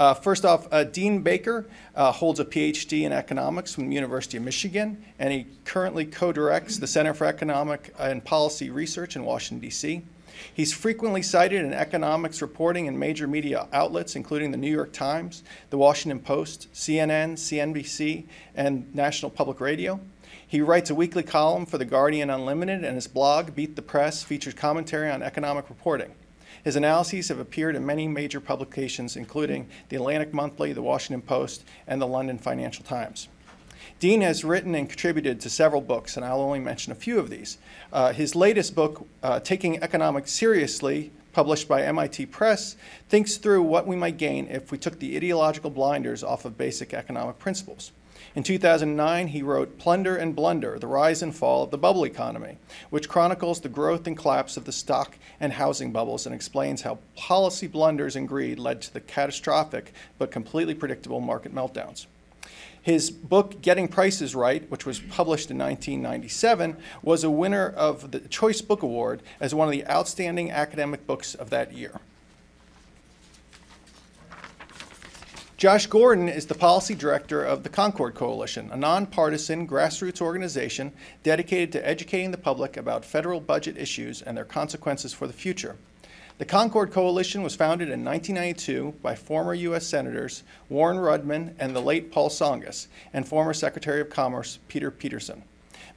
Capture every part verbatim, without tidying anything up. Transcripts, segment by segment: Uh, first off, uh, Dean Baker uh, holds a P H D in economics from the University of Michigan, and he currently co-directs the Center for Economic and Policy Research in Washington, D C He's frequently cited in economics reporting in major media outlets, including the New York Times, the Washington Post, C N N, C N B C, and National Public Radio. He writes a weekly column for The Guardian Unlimited, and his blog, Beat the Press, features commentary on economic reporting. His analyses have appeared in many major publications, including the Atlantic Monthly, the Washington Post, and the London Financial Times. Dean has written and contributed to several books, and I'll only mention a few of these. Uh, his latest book, uh, Taking Economics Seriously, published by M I T Press, thinks through what we might gain if we took the ideological blinders off of basic economic principles. In two thousand nine, he wrote Plunder and Blunder, The Rise and Fall of the Bubble Economy, which chronicles the growth and collapse of the stock and housing bubbles and explains how policy blunders and greed led to the catastrophic but completely predictable market meltdowns. His book, Getting Prices Right, which was published in nineteen ninety-seven, was a winner of the Choice Book Award as one of the outstanding academic books of that year. Josh Gordon is the policy director of the Concord Coalition, a nonpartisan grassroots organization dedicated to educating the public about federal budget issues and their consequences for the future. The Concord Coalition was founded in nineteen ninety-two by former U S Senators Warren Rudman and the late Paul Tsongas, and former Secretary of Commerce Peter Peterson.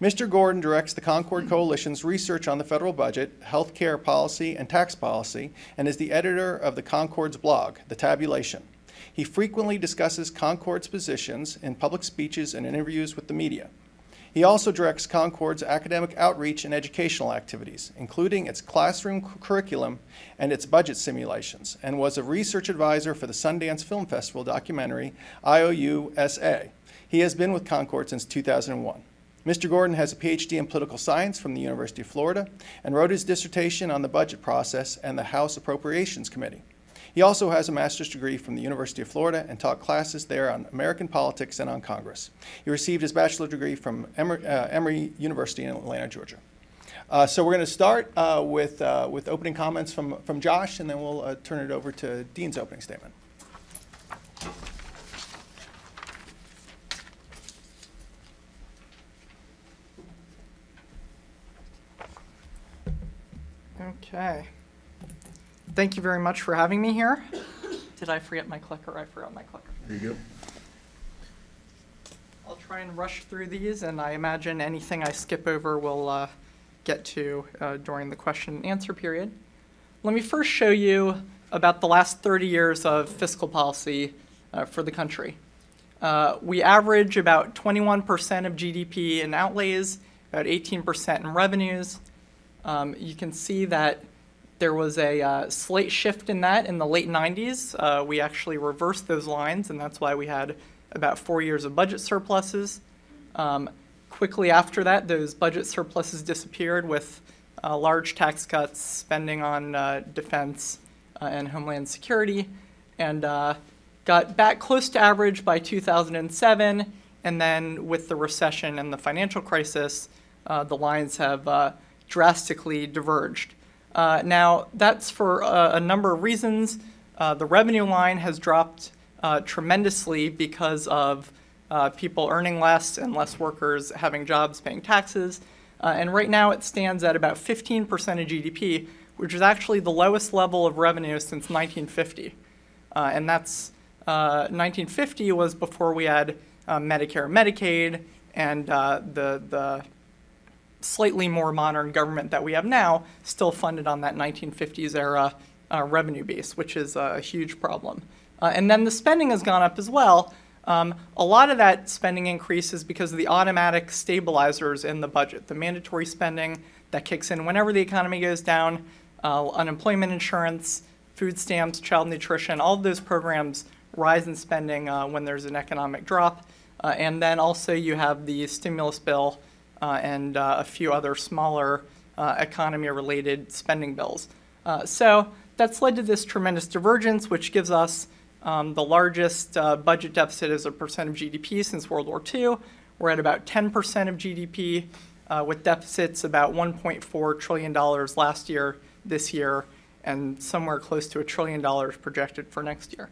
Mister Gordon directs the Concord Coalition's research on the federal budget, health care policy, and tax policy, and is the editor of the Concord's blog, The Tabulation. He frequently discusses Concord's positions in public speeches and interviews with the media. He also directs Concord's academic outreach and educational activities, including its classroom curriculum and its budget simulations, and was a research advisor for the Sundance Film Festival documentary, I O U S A. He has been with Concord since two thousand one. Mister Gordon has a P H D in political science from the University of Florida and wrote his dissertation on the budget process and the House Appropriations Committee. He also has a master's degree from the University of Florida and taught classes there on American politics and on Congress. He received his bachelor's degree from Emory, uh, Emory University in Atlanta, Georgia. Uh, so we're going to start uh, with, uh, with opening comments from, from Josh, and then we'll uh, turn it over to Dean's opening statement. Okay. Thank you very much for having me here. Did I forget my clicker? I forgot my clicker. There you go. I'll try and rush through these, and I imagine anything I skip over we'll uh, get to uh, during the question and answer period. Let me first show you about the last thirty years of fiscal policy uh, for the country. Uh, we average about twenty-one percent of G D P in outlays, about eighteen percent in revenues. Um, you can see that there was a uh, slight shift in that in the late nineties. Uh, we actually reversed those lines, and that's why we had about four years of budget surpluses. Um, quickly after that, those budget surpluses disappeared with uh, large tax cuts, spending on uh, defense uh, and homeland security, and uh, got back close to average by two thousand seven. And then with the recession and the financial crisis, uh, the lines have uh, drastically diverged. Uh, now, that's for uh, a number of reasons. Uh, the revenue line has dropped uh, tremendously because of uh, people earning less and less workers having jobs, paying taxes. Uh, and right now it stands at about fifteen percent of G D P, which is actually the lowest level of revenue since nineteen fifty. Uh, and that's uh, nineteen fifty was before we had uh, Medicare and Medicaid and uh, the, the slightly more modern government that we have now, still funded on that nineteen fifties era uh, revenue base, which is a huge problem. Uh, and then the spending has gone up as well. Um, a lot of that spending increase is because of the automatic stabilizers in the budget, the mandatory spending that kicks in whenever the economy goes down, uh, unemployment insurance, food stamps, child nutrition, all of those programs rise in spending uh, when there's an economic drop. Uh, and then also you have the stimulus bill Uh, and uh, a few other smaller uh, economy-related spending bills. Uh, so that's led to this tremendous divergence, which gives us um, the largest uh, budget deficit as a percent of G D P since World War Two. We're at about ten percent of G D P, uh, with deficits about one point four trillion dollars last year, this year, and somewhere close to a trillion dollars projected for next year.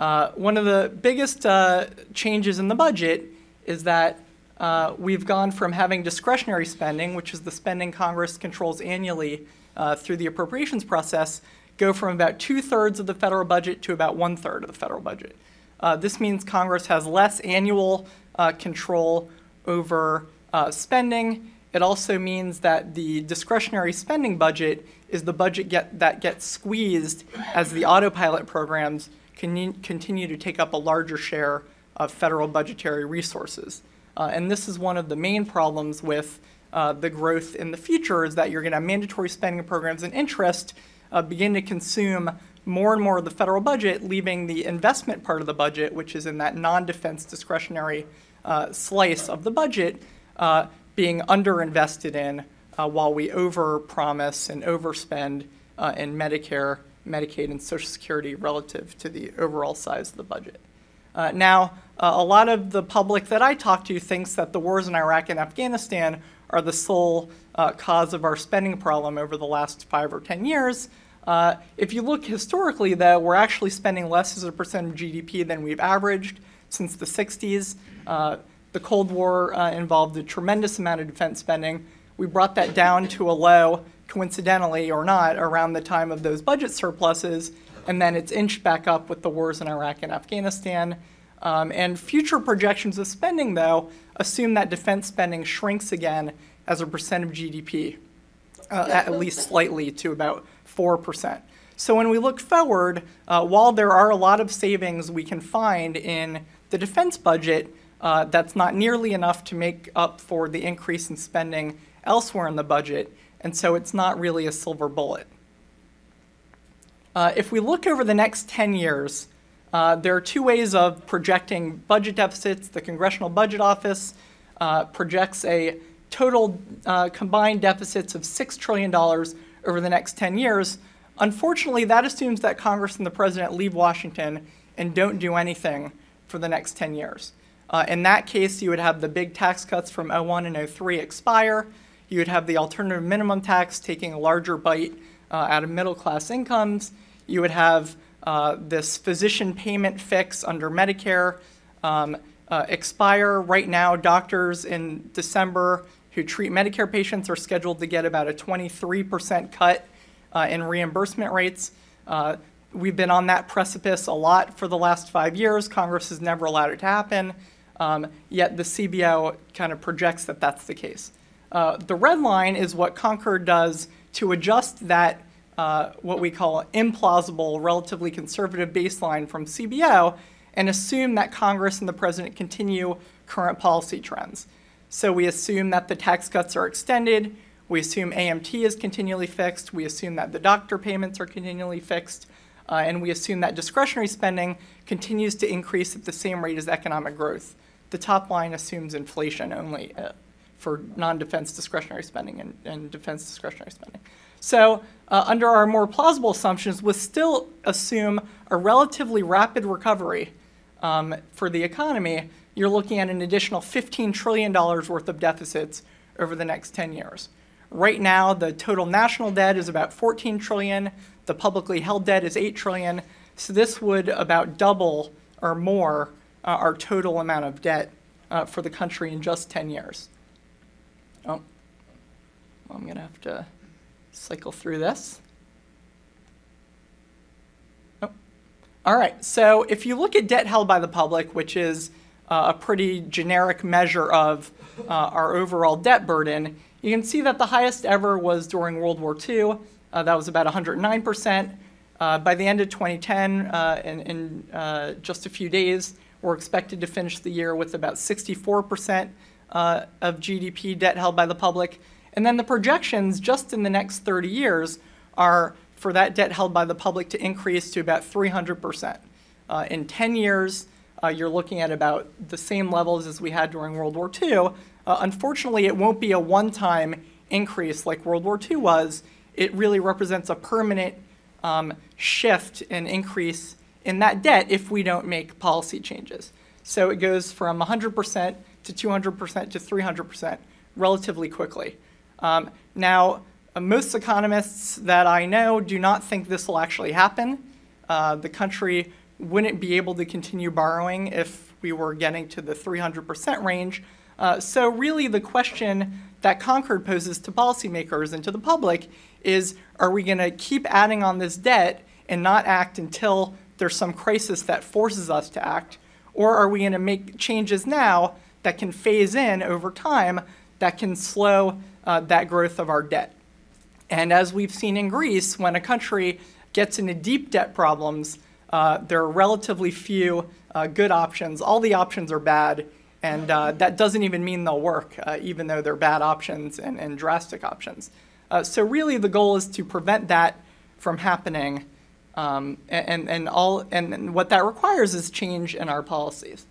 Uh, one of the biggest uh, changes in the budget is that uh, we've gone from having discretionary spending, which is the spending Congress controls annually uh, through the appropriations process, go from about two-thirds of the federal budget to about one-third of the federal budget. Uh, this means Congress has less annual uh, control over uh, spending. It also means that the discretionary spending budget is the budget get, that gets squeezed as the autopilot programs can continue to take up a larger share of federal budgetary resources. Uh, and this is one of the main problems with uh, the growth in the future, is that you're going to have mandatory spending programs and interest uh, begin to consume more and more of the federal budget, leaving the investment part of the budget, which is in that non-defense discretionary uh, slice of the budget, uh, being underinvested in uh, while we overpromise and overspend uh, in Medicare, Medicaid, and Social Security relative to the overall size of the budget. Uh, now, uh, a lot of the public that I talk to thinks that the wars in Iraq and Afghanistan are the sole uh, cause of our spending problem over the last five or ten years. Uh, if you look historically, though, we're actually spending less as a percent of G D P than we've averaged since the sixties. Uh, the Cold War uh, involved a tremendous amount of defense spending. We brought that down to a low, coincidentally or not, around the time of those budget surpluses, and then it's inched back up with the wars in Iraq and Afghanistan. Um, and future projections of spending, though, assume that defense spending shrinks again as a percent of G D P, uh, at least slightly, to about four percent. So when we look forward, uh, while there are a lot of savings we can find in the defense budget, uh, that's not nearly enough to make up for the increase in spending elsewhere in the budget, and so it's not really a silver bullet. Uh, if we look over the next ten years, uh, there are two ways of projecting budget deficits. The Congressional Budget Office uh, projects a total uh, combined deficits of six trillion dollars over the next ten years. Unfortunately, that assumes that Congress and the President leave Washington and don't do anything for the next ten years. Uh, in that case, you would have the big tax cuts from oh one and oh three expire. You would have the alternative minimum tax taking a larger bite uh, out of middle-class incomes. You would have uh, this physician payment fix under Medicare um, uh, expire. Right now, doctors in December who treat Medicare patients are scheduled to get about a twenty-three percent cut uh, in reimbursement rates. Uh, we've been on that precipice a lot for the last five years. Congress has never allowed it to happen. Um, yet the C B O kind of projects that that's the case. Uh, the red line is what Concord does to adjust that, uh, what we call implausible, relatively conservative baseline from C B O, and assume that Congress and the President continue current policy trends. So we assume that the tax cuts are extended. We assume A M T is continually fixed. We assume that the doctor payments are continually fixed. Uh, and we assume that discretionary spending continues to increase at the same rate as economic growth. The top line assumes inflation only uh, for non-defense discretionary spending and, and defense discretionary spending. So uh, under our more plausible assumptions, we'll still assume a relatively rapid recovery um, for the economy. You're looking at an additional fifteen trillion dollars worth of deficits over the next ten years. Right now, the total national debt is about fourteen trillion dollars. The publicly held debt is eight trillion dollars. So this would about double or more uh, our total amount of debt uh, for the country in just ten years. Oh, well, I'm going to have to cycle through this. Oh. All right, so if you look at debt held by the public, which is uh, a pretty generic measure of uh, our overall debt burden, you can see that the highest ever was during World War Two. Uh, that was about one hundred nine percent. Uh, by the end of twenty ten, uh, in, in uh, just a few days, we're expected to finish the year with about sixty-four percent uh, of G D P debt held by the public. And then the projections just in the next thirty years are for that debt held by the public to increase to about three hundred percent. Uh, in ten years, uh, you're looking at about the same levels as we had during World War Two. Uh, unfortunately, it won't be a one-time increase like World War Two was. It really represents a permanent um, shift and increase in that debt if we don't make policy changes. So it goes from one hundred percent to two hundred percent to three hundred percent relatively quickly. Um, now, uh, most economists that I know do not think this will actually happen. Uh, the country wouldn't be able to continue borrowing if we were getting to the three hundred percent range. Uh, so really the question that Concord poses to policymakers and to the public is, are we going to keep adding on this debt and not act until there's some crisis that forces us to act? Or are we going to make changes now that can phase in over time that can slow uh, that growth of our debt? And as we've seen in Greece, when a country gets into deep debt problems, uh, there are relatively few uh, good options. All the options are bad, and uh, that doesn't even mean they'll work, uh, even though they're bad options and, and drastic options. Uh, so really the goal is to prevent that from happening, um, and, and, all, and what that requires is change in our policies.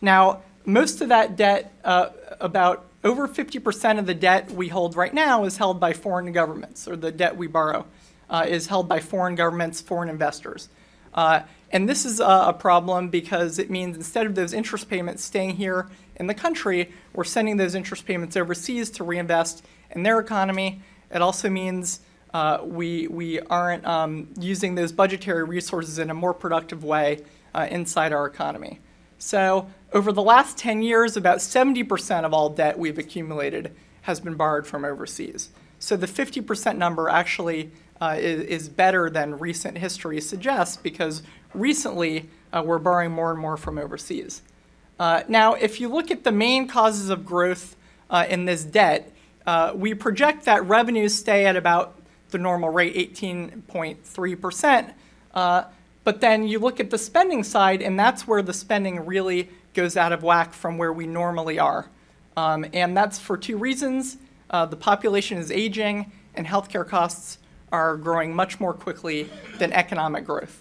Now, most of that debt, uh, about over fifty percent of the debt we hold right now is held by foreign governments, or the debt we borrow uh, is held by foreign governments, foreign investors. Uh, and this is a, a problem because it means instead of those interest payments staying here in the country, we're sending those interest payments overseas to reinvest in their economy. It also means uh, we, we aren't um, using those budgetary resources in a more productive way uh, inside our economy. So over the last ten years, about seventy percent of all debt we've accumulated has been borrowed from overseas. So the fifty percent number actually uh, is, is better than recent history suggests, because recently uh, we're borrowing more and more from overseas. Uh, now, if you look at the main causes of growth uh, in this debt, uh, we project that revenues stay at about the normal rate, eighteen point three percent. Uh, But then you look at the spending side, and that's where the spending really goes out of whack from where we normally are. Um, and that's for two reasons. Uh, the population is aging, and healthcare costs are growing much more quickly than economic growth.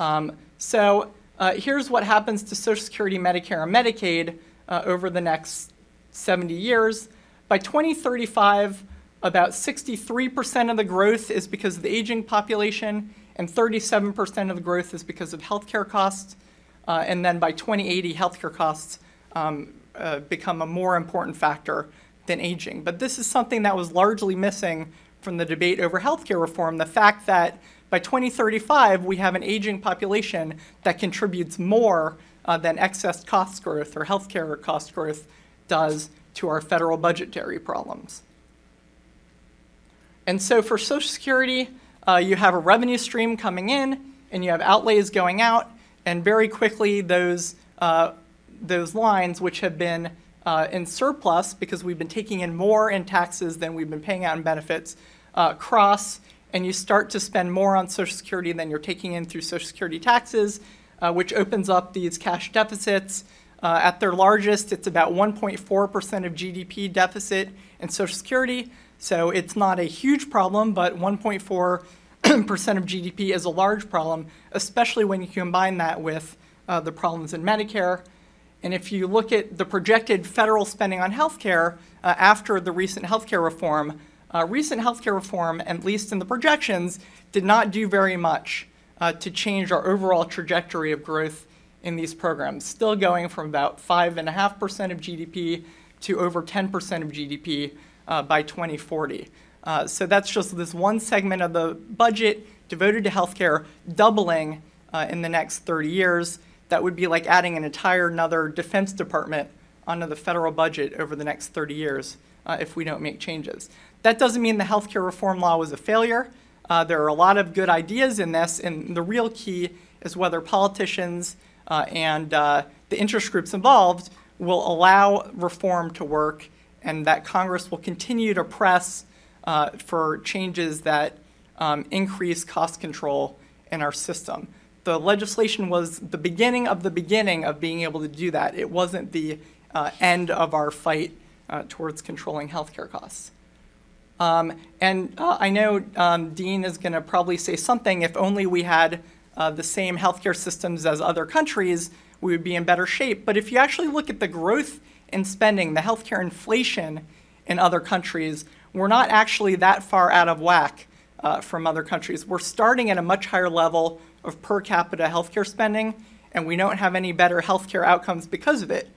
Um, so uh, here's what happens to Social Security, Medicare, and Medicaid uh, over the next seventy years. By twenty thirty-five, about sixty-three percent of the growth is because of the aging population, and thirty-seven percent of the growth is because of healthcare costs. Uh, and then by twenty eighty, healthcare costs um, uh, become a more important factor than aging. But this is something that was largely missing from the debate over healthcare reform, the fact that by twenty thirty-five, we have an aging population that contributes more uh, than excess cost growth or healthcare cost growth does to our federal budgetary problems. And so for Social Security, Uh, you have a revenue stream coming in, and you have outlays going out, and very quickly those, uh, those lines, which have been uh, in surplus because we've been taking in more in taxes than we've been paying out in benefits, uh, cross, and you start to spend more on Social Security than you're taking in through Social Security taxes, uh, which opens up these cash deficits. Uh, at their largest, it's about one point four percent of G D P deficit in Social Security. So it's not a huge problem, but one point four percent of G D P is a large problem, especially when you combine that with uh, the problems in Medicare. And if you look at the projected federal spending on healthcare uh, after the recent healthcare reform, uh, recent healthcare reform, at least in the projections, did not do very much uh, to change our overall trajectory of growth in these programs, still going from about five point five percent of G D P to over ten percent of G D P. Uh, by twenty forty. Uh, so that's just this one segment of the budget devoted to healthcare doubling uh, in the next thirty years. That would be like adding an entire another defense department onto the federal budget over the next thirty years uh, if we don't make changes. That doesn't mean the healthcare reform law was a failure. Uh, there are a lot of good ideas in this, and the real key is whether politicians uh, and uh, the interest groups involved will allow reform to work, and that Congress will continue to press uh, for changes that um, increase cost control in our system. The legislation was the beginning of the beginning of being able to do that. It wasn't the uh, end of our fight uh, towards controlling healthcare costs. Um, and uh, I know um, Dean is gonna probably say something. If only we had uh, the same healthcare systems as other countries, we would be in better shape. But if you actually look at the growth in spending, the healthcare inflation in other countries, we're not actually that far out of whack uh, from other countries. We're starting at a much higher level of per capita healthcare spending, and we don't have any better healthcare outcomes because of it.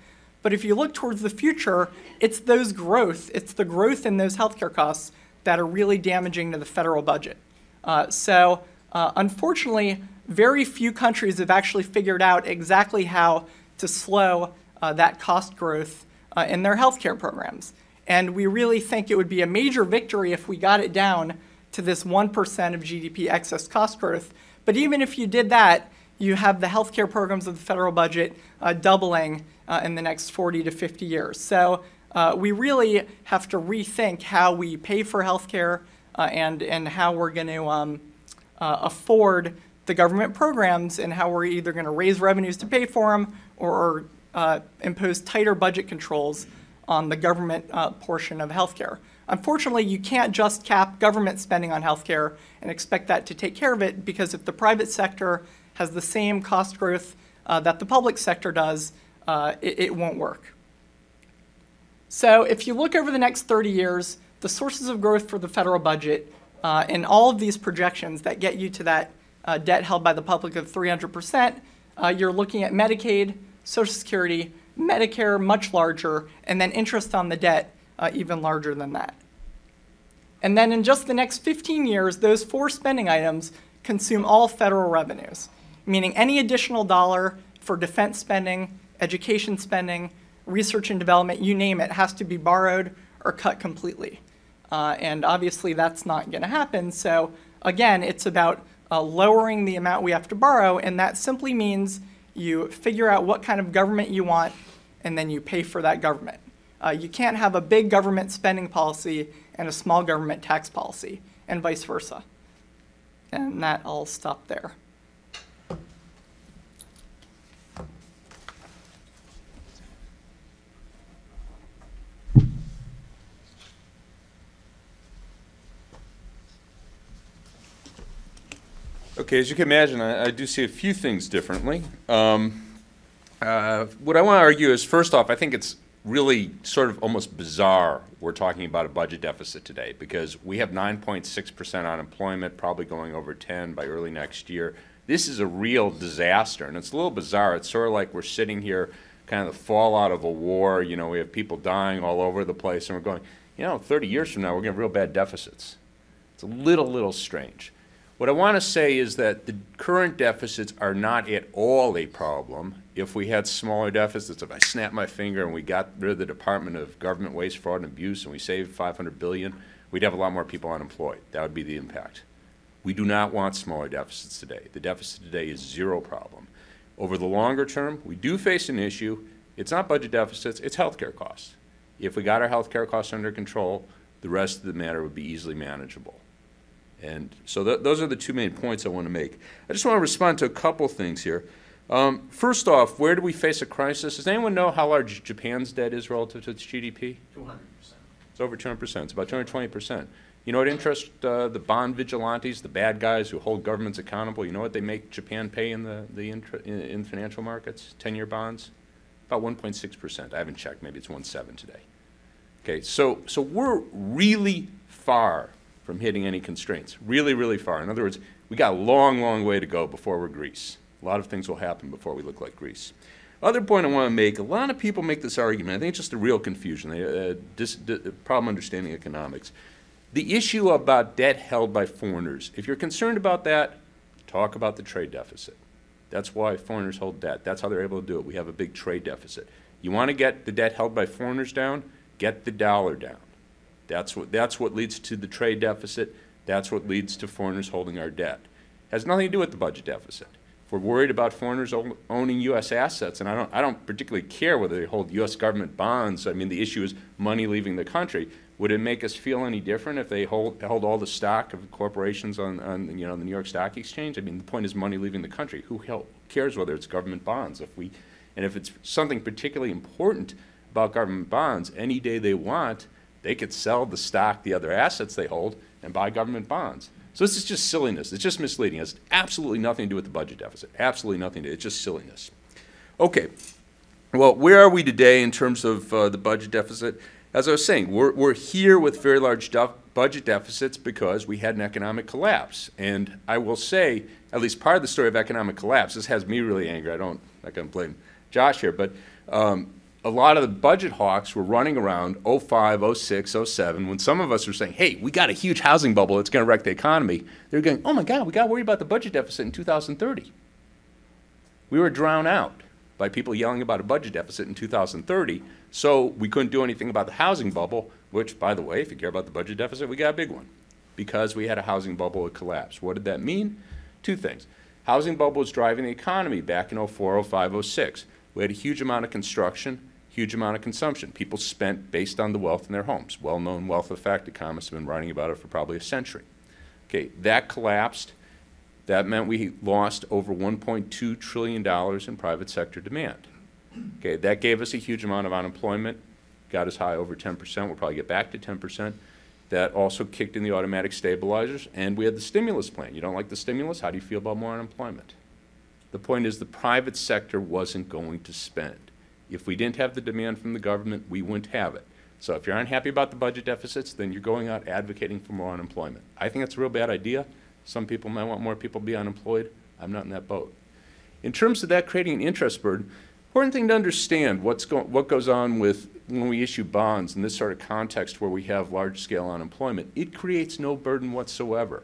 But if you look towards the future, it's those growth, it's the growth in those healthcare costs that are really damaging to the federal budget. Uh, so uh, unfortunately, very few countries have actually figured out exactly how to slow uh, that cost growth uh, in their healthcare programs. And we really think it would be a major victory if we got it down to this one percent of G D P excess cost growth. But even if you did that, you have the healthcare programs of the federal budget uh, doubling uh, in the next forty to fifty years. So uh, we really have to rethink how we pay for healthcare uh, and, and how we're going to um, uh, afford the government programs, and how we're either going to raise revenues to pay for them or uh, impose tighter budget controls on the government uh, portion of healthcare. Unfortunately, you can't just cap government spending on healthcare and expect that to take care of it, because if the private sector has the same cost growth uh, that the public sector does, uh, it, it won't work. So if you look over the next thirty years, the sources of growth for the federal budget uh, and all of these projections that get you to that uh, debt held by the public of three hundred percent, uh, you're looking at Medicaid, Social Security, Medicare much larger, and then interest on the debt uh, even larger than that. And then in just the next fifteen years, those four spending items consume all federal revenues, meaning any additional dollar for defense spending, education spending, research and development, you name it, has to be borrowed or cut completely. Uh, and obviously that's not going to happen. So again, it's about uh, lowering the amount we have to borrow, and that simply means you figure out what kind of government you want, and then you pay for that government. Uh, you can't have a big government spending policy and a small government tax policy, and vice versa. And that, I'll stop there. Okay, as you can imagine, I, I do see a few things differently. Um, uh, what I want to argue is, first off, I think it's really sort of almost bizarre we're talking about a budget deficit today, because we have nine point six percent unemployment, probably going over ten by early next year. This is a real disaster, and it's a little bizarre. It's sort of like we're sitting here, kind of the fallout of a war. You know, we have people dying all over the place, and we're going, you know, thirty years from now, we're going to have real bad deficits. It's a little, little strange. What I want to say is that the current deficits are not at all a problem. If we had smaller deficits, if I snapped my finger and we got rid of the Department of Government Waste, Fraud, and Abuse and we saved five hundred billion dollars, we'd have a lot more people unemployed. That would be the impact. We do not want smaller deficits today. The deficit today is zero problem. Over the longer term, we do face an issue. It's not budget deficits, it's health care costs. If we got our health care costs under control, the rest of the matter would be easily manageable. And so th those are the two main points I want to make. I just want to respond to a couple things here. Um, first off, where do we face a crisis? Does anyone know how large Japan's debt is relative to its G D P? two hundred percent. It's over two hundred percent. It's about two hundred twenty percent. You know what interests uh, the bond vigilantes, the bad guys who hold governments accountable? You know what they make Japan pay in the, the in, in financial markets, ten-year bonds? About one point six percent. I haven't checked. Maybe it's one point seven today. Okay, so, so we're really far from hitting any constraints, really, really far. In other words, we got a long, long way to go before we're Greece. A lot of things will happen before we look like Greece. Other point I want to make, a lot of people make this argument. I think it's just a real confusion, a, a dis, d, problem understanding economics. The issue about debt held by foreigners, if you're concerned about that, talk about the trade deficit. That's why foreigners hold debt. That's how they're able to do it. We have a big trade deficit. You want to get the debt held by foreigners down, get the dollar down. That's what, that's what leads to the trade deficit. That's what leads to foreigners holding our debt. Has nothing to do with the budget deficit. If we're worried about foreigners owning U S assets, and I don't, I don't particularly care whether they hold U S government bonds. I mean, the issue is money leaving the country. Would it make us feel any different if they hold, held all the stock of corporations on, on you know, the New York Stock Exchange? I mean, the point is money leaving the country. Who cares whether it's government bonds? If we, and if it's something particularly important about government bonds, any day they want, they could sell the stock, the other assets they hold, and buy government bonds. So this is just silliness. It's just misleading. It's absolutely nothing to do with the budget deficit. Absolutely nothing to do. It's just silliness. Okay. Well, where are we today in terms of uh, the budget deficit? As I was saying, we're, we're here with very large def budget deficits because we had an economic collapse. And I will say, at least part of the story of economic collapse, this has me really angry. I don't, I can't blame Josh here, but um, a lot of the budget hawks were running around oh five, oh six, oh seven, when some of us were saying, hey, we got a huge housing bubble that's going to wreck the economy. They were going, oh my God, we got to worry about the budget deficit in two thousand thirty. We were drowned out by people yelling about a budget deficit in two thousand thirty, so we couldn't do anything about the housing bubble, which, by the way, if you care about the budget deficit, we got a big one. Because we had a housing bubble, it collapsed. What did that mean? Two things. Housing bubble was driving the economy back in oh four, oh five, oh six. We had a huge amount of construction, huge amount of consumption. People spent based on the wealth in their homes. Well-known wealth effect. Economists have been writing about it for probably a century. Okay, that collapsed. That meant we lost over one point two trillion dollars in private sector demand. Okay, that gave us a huge amount of unemployment, got as high over ten percent. We'll probably get back to ten percent. That also kicked in the automatic stabilizers, and we had the stimulus plan. You don't like the stimulus? How do you feel about more unemployment? The point is the private sector wasn't going to spend. If we didn't have the demand from the government, we wouldn't have it. So if you're unhappy about the budget deficits, then you're going out advocating for more unemployment. I think that's a real bad idea. Some people might want more people to be unemployed. I'm not in that boat. In terms of that creating an interest burden, important thing to understand what's go what goes on with when we issue bonds in this sort of context where we have large-scale unemployment. It creates no burden whatsoever.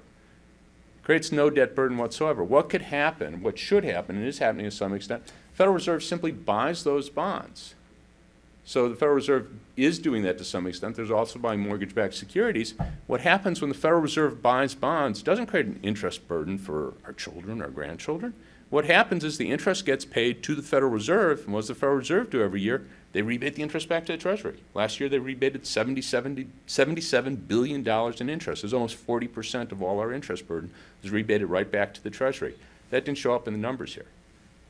It creates no debt burden whatsoever. What could happen, what should happen, and is happening to some extent, the Federal Reserve simply buys those bonds. So the Federal Reserve is doing that to some extent. There's also buying mortgage-backed securities. What happens when the Federal Reserve buys bonds doesn't create an interest burden for our children, our grandchildren. What happens is the interest gets paid to the Federal Reserve, and what does the Federal Reserve do every year? They rebate the interest back to the Treasury. Last year they rebated seventy-seven billion dollars in interest. It was almost forty percent of all our interest burden was rebated right back to the Treasury. That didn't show up in the numbers here.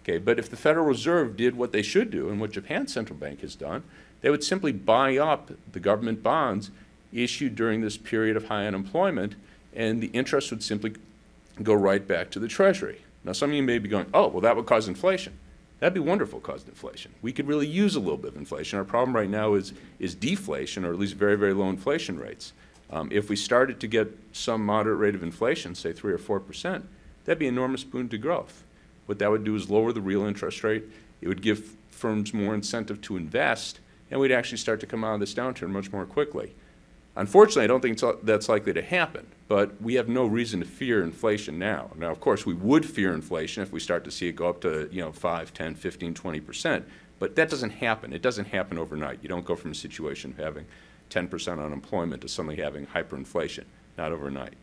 Okay, but if the Federal Reserve did what they should do and what Japan's central bank has done, they would simply buy up the government bonds issued during this period of high unemployment, and the interest would simply go right back to the Treasury. Now, some of you may be going, oh, well, that would cause inflation. That'd be wonderful, caused inflation. We could really use a little bit of inflation. Our problem right now is, is deflation, or at least very, very low inflation rates. Um, if we started to get some moderate rate of inflation, say three or four percent, that'd be an enormous boon to growth. What that would do is lower the real interest rate. It would give firms more incentive to invest, and we'd actually start to come out of this downturn much more quickly. Unfortunately, I don't think it's, that's likely to happen, but we have no reason to fear inflation now. Now, of course, we would fear inflation if we start to see it go up to, you know, five, ten, fifteen, twenty percent, but that doesn't happen. It doesn't happen overnight. You don't go from a situation of having ten percent unemployment to suddenly having hyperinflation, not overnight.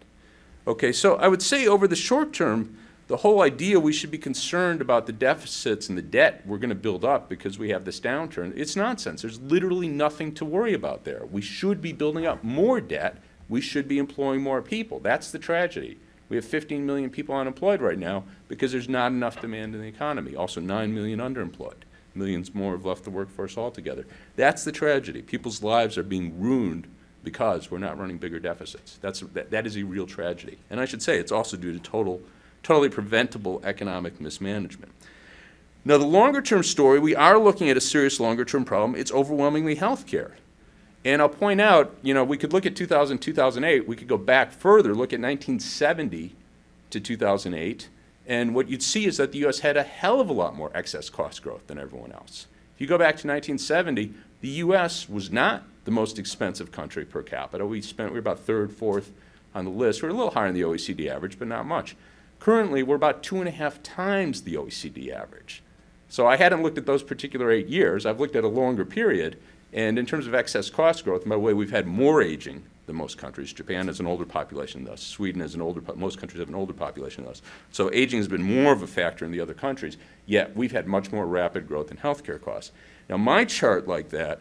Okay, so I would say over the short term, the whole idea we should be concerned about the deficits and the debt we're going to build up because we have this downturn, it's nonsense. There's literally nothing to worry about there. We should be building up more debt. We should be employing more people. That's the tragedy. We have fifteen million people unemployed right now because there's not enough demand in the economy. Also nine million underemployed. Millions more have left the workforce altogether. That's the tragedy. People's lives are being ruined because we're not running bigger deficits. That's, that, that is a real tragedy. And I should say it's also due to total totally preventable economic mismanagement. Now, the longer-term story, we are looking at a serious longer-term problem. It's overwhelmingly healthcare. And I'll point out, you know, we could look at two thousand, two thousand eight. We could go back further, look at nineteen seventy to two thousand eight. And what you'd see is that the U S had a hell of a lot more excess cost growth than everyone else. If you go back to nineteen seventy, the U S was not the most expensive country per capita. We spent, we were about third, fourth on the list. We were a little higher than the O E C D average, but not much. Currently, we're about two and a half times the O E C D average. So I hadn't looked at those particular eight years. I've looked at a longer period. And in terms of excess cost growth, by the way, we've had more aging than most countries. Japan has an older population than us. Sweden has an older, most countries have an older population than us. So aging has been more of a factor in the other countries, yet we've had much more rapid growth in healthcare costs. Now, my chart like that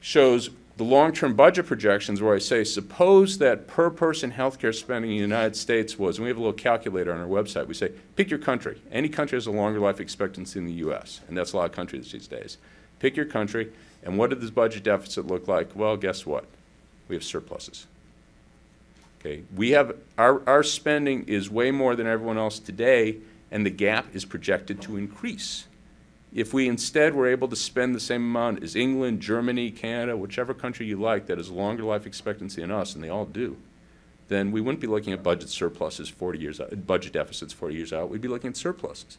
shows the long-term budget projections where I say, suppose that per person healthcare spending in the United States was, and we have a little calculator on our website, we say, pick your country. Any country has a longer life expectancy in the U S, and that's a lot of countries these days. Pick your country, and what did this budget deficit look like? Well, guess what? We have surpluses. Okay, we have, our, our spending is way more than everyone else today, and the gap is projected to increase. If we instead were able to spend the same amount as England, Germany, Canada, whichever country you like that has a longer life expectancy than us, and they all do, then we wouldn't be looking at budget surpluses forty years out, budget deficits forty years out. We'd be looking at surpluses.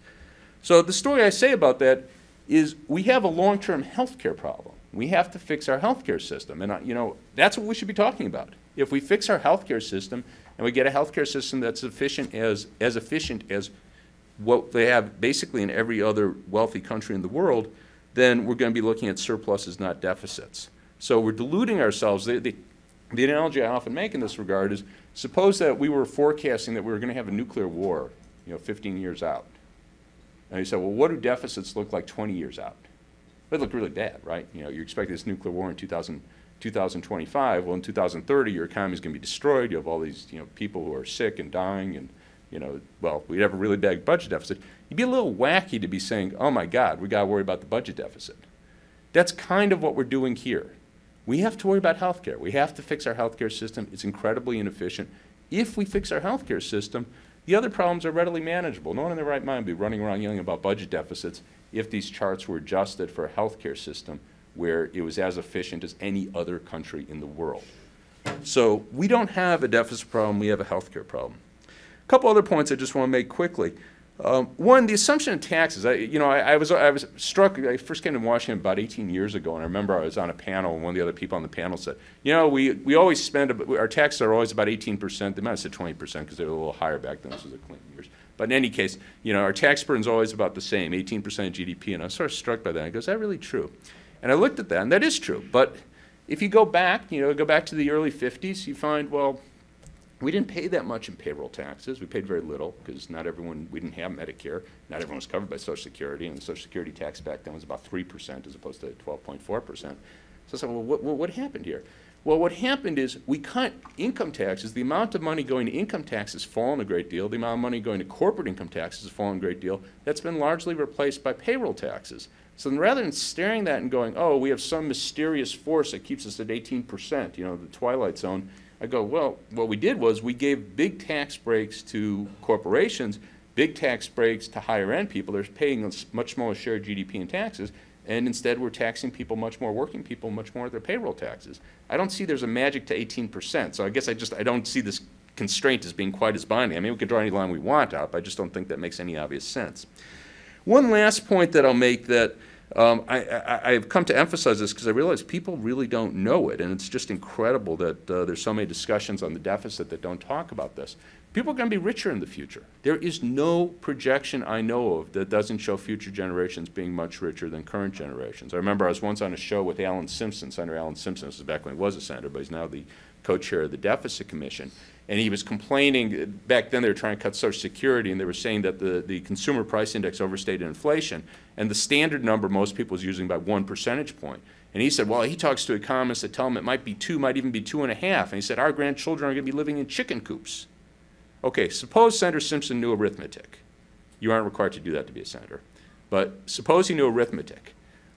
So the story I say about that is we have a long-term health care problem. We have to fix our health care system. And, you know, that's what we should be talking about. If we fix our health care system and we get a health care system that's efficient as, as efficient as what they have basically in every other wealthy country in the world, then we're going to be looking at surpluses, not deficits. So we're deluding ourselves. The, the, the analogy I often make in this regard is, suppose that we were forecasting that we were going to have a nuclear war, you know, fifteen years out. And you said, well, what do deficits look like twenty years out? They look really bad, right? You know, you expect this nuclear war in two thousand, twenty twenty-five. Well, in two thousand thirty, your economy is going to be destroyed. You have all these, you know, people who are sick and dying, and, you know, well, we'd have a really big budget deficit. You'd be a little wacky to be saying, oh my God, we got to worry about the budget deficit. That's kind of what we're doing here. We have to worry about health care. We have to fix our health care system. It's incredibly inefficient. If we fix our health care system, the other problems are readily manageable. No one in their right mind would be running around yelling about budget deficits if these charts were adjusted for a health care system where it was as efficient as any other country in the world. So we don't have a deficit problem. We have a health care problem. A couple other points I just want to make quickly. Um, one, the assumption of taxes. I, you know, I, I, was, I was struck, I first came to Washington about eighteen years ago, and I remember I was on a panel, and one of the other people on the panel said, you know, we, we always spend, about, our taxes are always about eighteen percent. They might have said twenty percent because they were a little higher back then. This was the Clinton years. But in any case, you know, our tax burden is always about the same, eighteen percent of G D P. And I was sort of struck by that. I go, is that really true? And I looked at that, and that is true. But if you go back, you know, go back to the early fifties, you find, well, we didn't pay that much in payroll taxes. We paid very little because not everyone, we didn't have Medicare. Not everyone was covered by Social Security, and the Social Security tax back then was about three percent as opposed to twelve point four percent. So I said, well, what, what happened here? Well, what happened is we cut income taxes. The amount of money going to income taxes has fallen a great deal. The amount of money going to corporate income taxes has fallen a great deal. That's been largely replaced by payroll taxes. So then rather than staring at that and going, oh, we have some mysterious force that keeps us at eighteen percent, you know, the Twilight Zone, I go, well, what we did was we gave big tax breaks to corporations, big tax breaks to higher-end people. They're paying a much smaller share of G D P in taxes, and instead we're taxing people much more, working people much more at their payroll taxes. I don't see there's a magic to eighteen percent, so I guess I just I don't see this constraint as being quite as binding. I mean, we could draw any line we want out, but I just don't think that makes any obvious sense. One last point that I'll make that Um, I, I, I've come to emphasize this because I realize people really don't know it, and it's just incredible that uh, there's so many discussions on the deficit that don't talk about this. People are going to be richer in the future. There is no projection I know of that doesn't show future generations being much richer than current generations. I remember I was once on a show with Alan Simpson, Senator Alan Simpson. This is back when he was a senator, but he's now the co-chair of the Deficit Commission. And he was complaining, back then they were trying to cut Social Security, and they were saying that the, the consumer price index overstated inflation, and the standard number most people was using by one percentage point. And he said, well, he talks to economists that tell him it might be two, might even be two and a half. And he said, our grandchildren are going to be living in chicken coops. Okay, suppose Senator Simpson knew arithmetic. You aren't required to do that to be a senator. But suppose he knew arithmetic.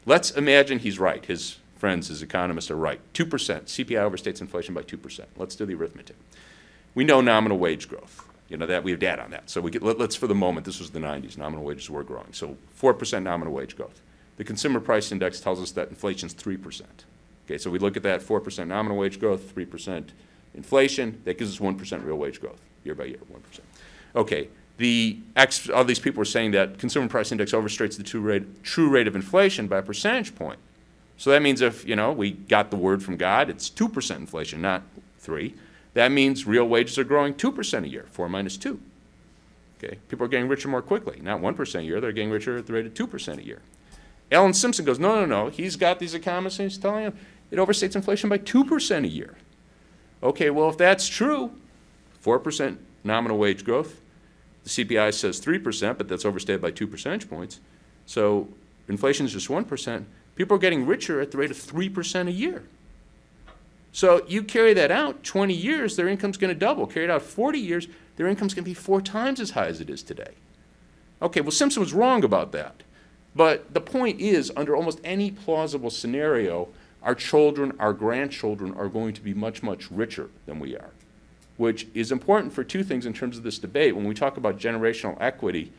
Let's imagine he's right. His friends, his economists are right. two percent. C P I overstates inflation by two percent. Let's do the arithmetic. We know nominal wage growth. You know that we have data on that. So we get, let, let's for the moment, this was the nineties, nominal wages were growing. So four percent nominal wage growth. The consumer price index tells us that inflation's three percent. Okay, so we look at that four percent nominal wage growth, three percent inflation. That gives us one percent real wage growth year by year, one percent. Okay, the ex, all these people are saying that consumer price index overstates the true rate, true rate of inflation by a percentage point. So that means if, you know, we got the word from God, it's two percent inflation, not three. That means real wages are growing two percent a year, four minus two. Okay? People are getting richer more quickly, not one percent a year. They're getting richer at the rate of two percent a year. Alan Simpson goes, no, no, no. He's got these economists, and he's telling them it overstates inflation by two percent a year. Okay, well, if that's true, four percent nominal wage growth. The C P I says three percent, but that's overstated by two percentage points. So inflation is just one percent. People are getting richer at the rate of three percent a year. So you carry that out, twenty years, their income's going to double. Carry it out forty years, their income's going to be four times as high as it is today. Okay, well, Simpson was wrong about that. But the point is, under almost any plausible scenario, our children, our grandchildren are going to be much, much richer than we are, which is important for two things in terms of this debate. When we talk about generational equity,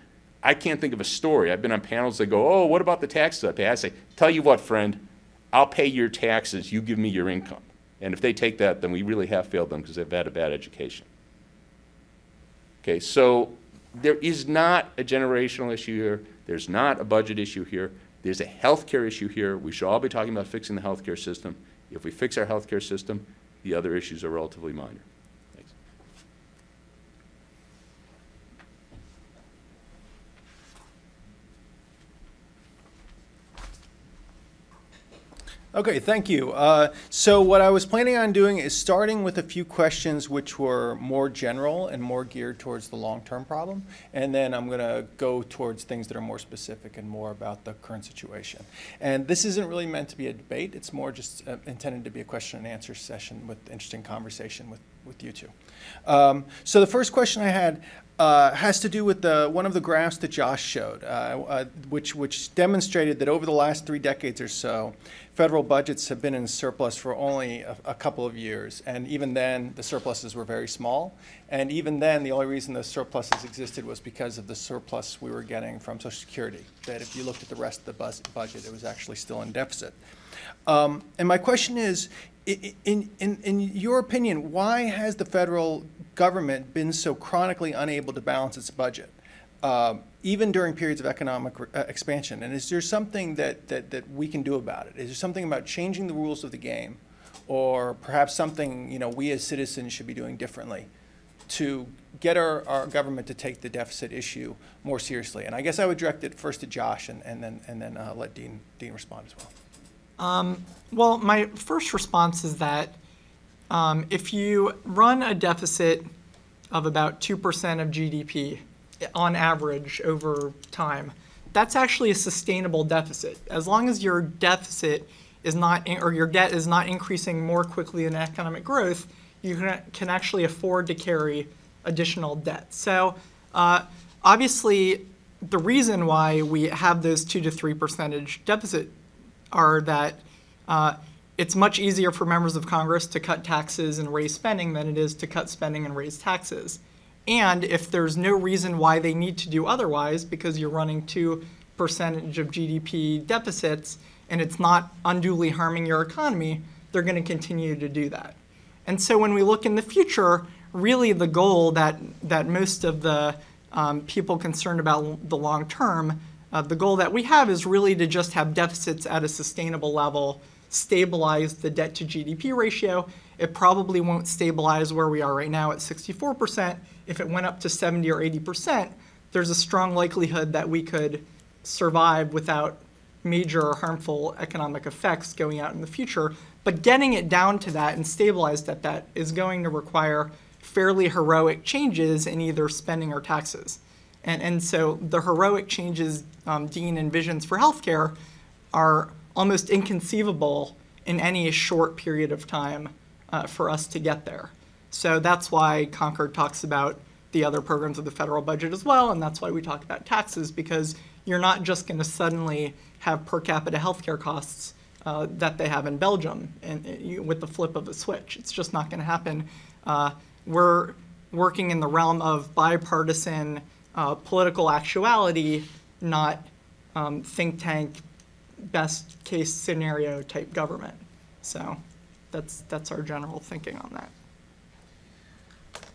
I can't think of a story. I've been on panels that go, oh, what about the taxes I pay? I say, tell you what, friend, I'll pay your taxes. You give me your income. And if they take that, then we really have failed them because they've had a bad education. Okay, so there is not a generational issue here. There's not a budget issue here. There's a healthcare issue here. We should all be talking about fixing the healthcare system. If we fix our healthcare system, the other issues are relatively minor. Thanks. Okay, thank you. Uh, so what I was planning on doing is starting with a few questions which were more general and more geared towards the long-term problem, and then I'm going to go towards things that are more specific and more about the current situation. And this isn't really meant to be a debate. It's more just uh, intended to be a question and answer session with interesting conversation with, with you two. Um, so the first question I had Uh, has to do with the, one of the graphs that Josh showed, uh, uh, which, which demonstrated that over the last three decades or so, federal budgets have been in surplus for only a, a couple of years. And even then, the surpluses were very small. And even then, the only reason those surpluses existed was because of the surplus we were getting from Social Security, that if you looked at the rest of the bus budget, it was actually still in deficit. Um, and my question is, in, in, in your opinion, why has the federal government been so chronically unable to balance its budget, uh, even during periods of economic uh, expansion? And is there something that, that, that we can do about it? Is there something about changing the rules of the game, or perhaps something, you know, we as citizens should be doing differently to get our, our government to take the deficit issue more seriously? And I guess I would direct it first to Josh and, and then, and then uh, let Dean, Dean respond as well. Um, well, my first response is that Um, if you run a deficit of about two percent of G D P on average over time, that's actually a sustainable deficit. As long as your deficit is not, in, or your debt is not increasing more quickly than economic growth, you can, can actually afford to carry additional debt. So uh, obviously the reason why we have those two to three percent deficit are that uh, it's much easier for members of Congress to cut taxes and raise spending than it is to cut spending and raise taxes. And if there's no reason why they need to do otherwise, because you're running two percentage of G D P deficits and it's not unduly harming your economy, they're going to continue to do that. And so when we look in the future, really the goal that, that most of the um, people concerned about the long term, uh, the goal that we have is really to just have deficits at a sustainable level, stabilize the debt to G D P ratio. It probably won't stabilize where we are right now at sixty-four percent. If it went up to seventy or eighty percent, there's a strong likelihood that we could survive without major or harmful economic effects going out in the future. But getting it down to that and stabilized at that is going to require fairly heroic changes in either spending or taxes. And, and so the heroic changes um, Dean envisions for healthcare are almost inconceivable in any short period of time uh, for us to get there. So that's why Concord talks about the other programs of the federal budget as well, and that's why we talk about taxes, because you're not just going to suddenly have per capita healthcare costs uh, that they have in Belgium and, and with the flip of a switch. It's just not going to happen. Uh, we're working in the realm of bipartisan uh, political actuality, not um, think tank best case scenario type government. So that's that's our general thinking on that.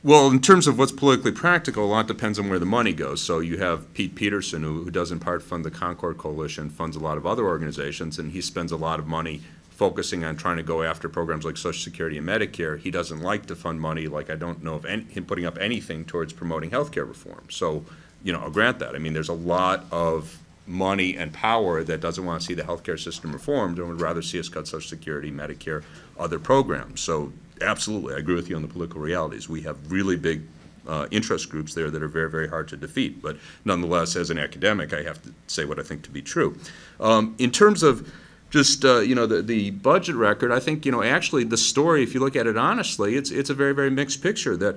Well, in terms of what's politically practical, a lot depends on where the money goes. So you have Pete Peterson, who, who does in part fund the Concord Coalition, funds a lot of other organizations, and he spends a lot of money focusing on trying to go after programs like Social Security and Medicare. He doesn't like to fund money, like I don't know of any, him putting up anything towards promoting health care reform. So, you know, I'll grant that. I mean, there's a lot of money and power that doesn't want to see the healthcare system reformed and would rather see us cut Social Security, Medicare, other programs. So absolutely, I agree with you on the political realities. We have really big uh, interest groups there that are very, very hard to defeat. But nonetheless, as an academic, I have to say what I think to be true. Um, in terms of just, uh, you know, the, the budget record, I think, you know, actually the story, if you look at it honestly, it's, it's a very, very mixed picture that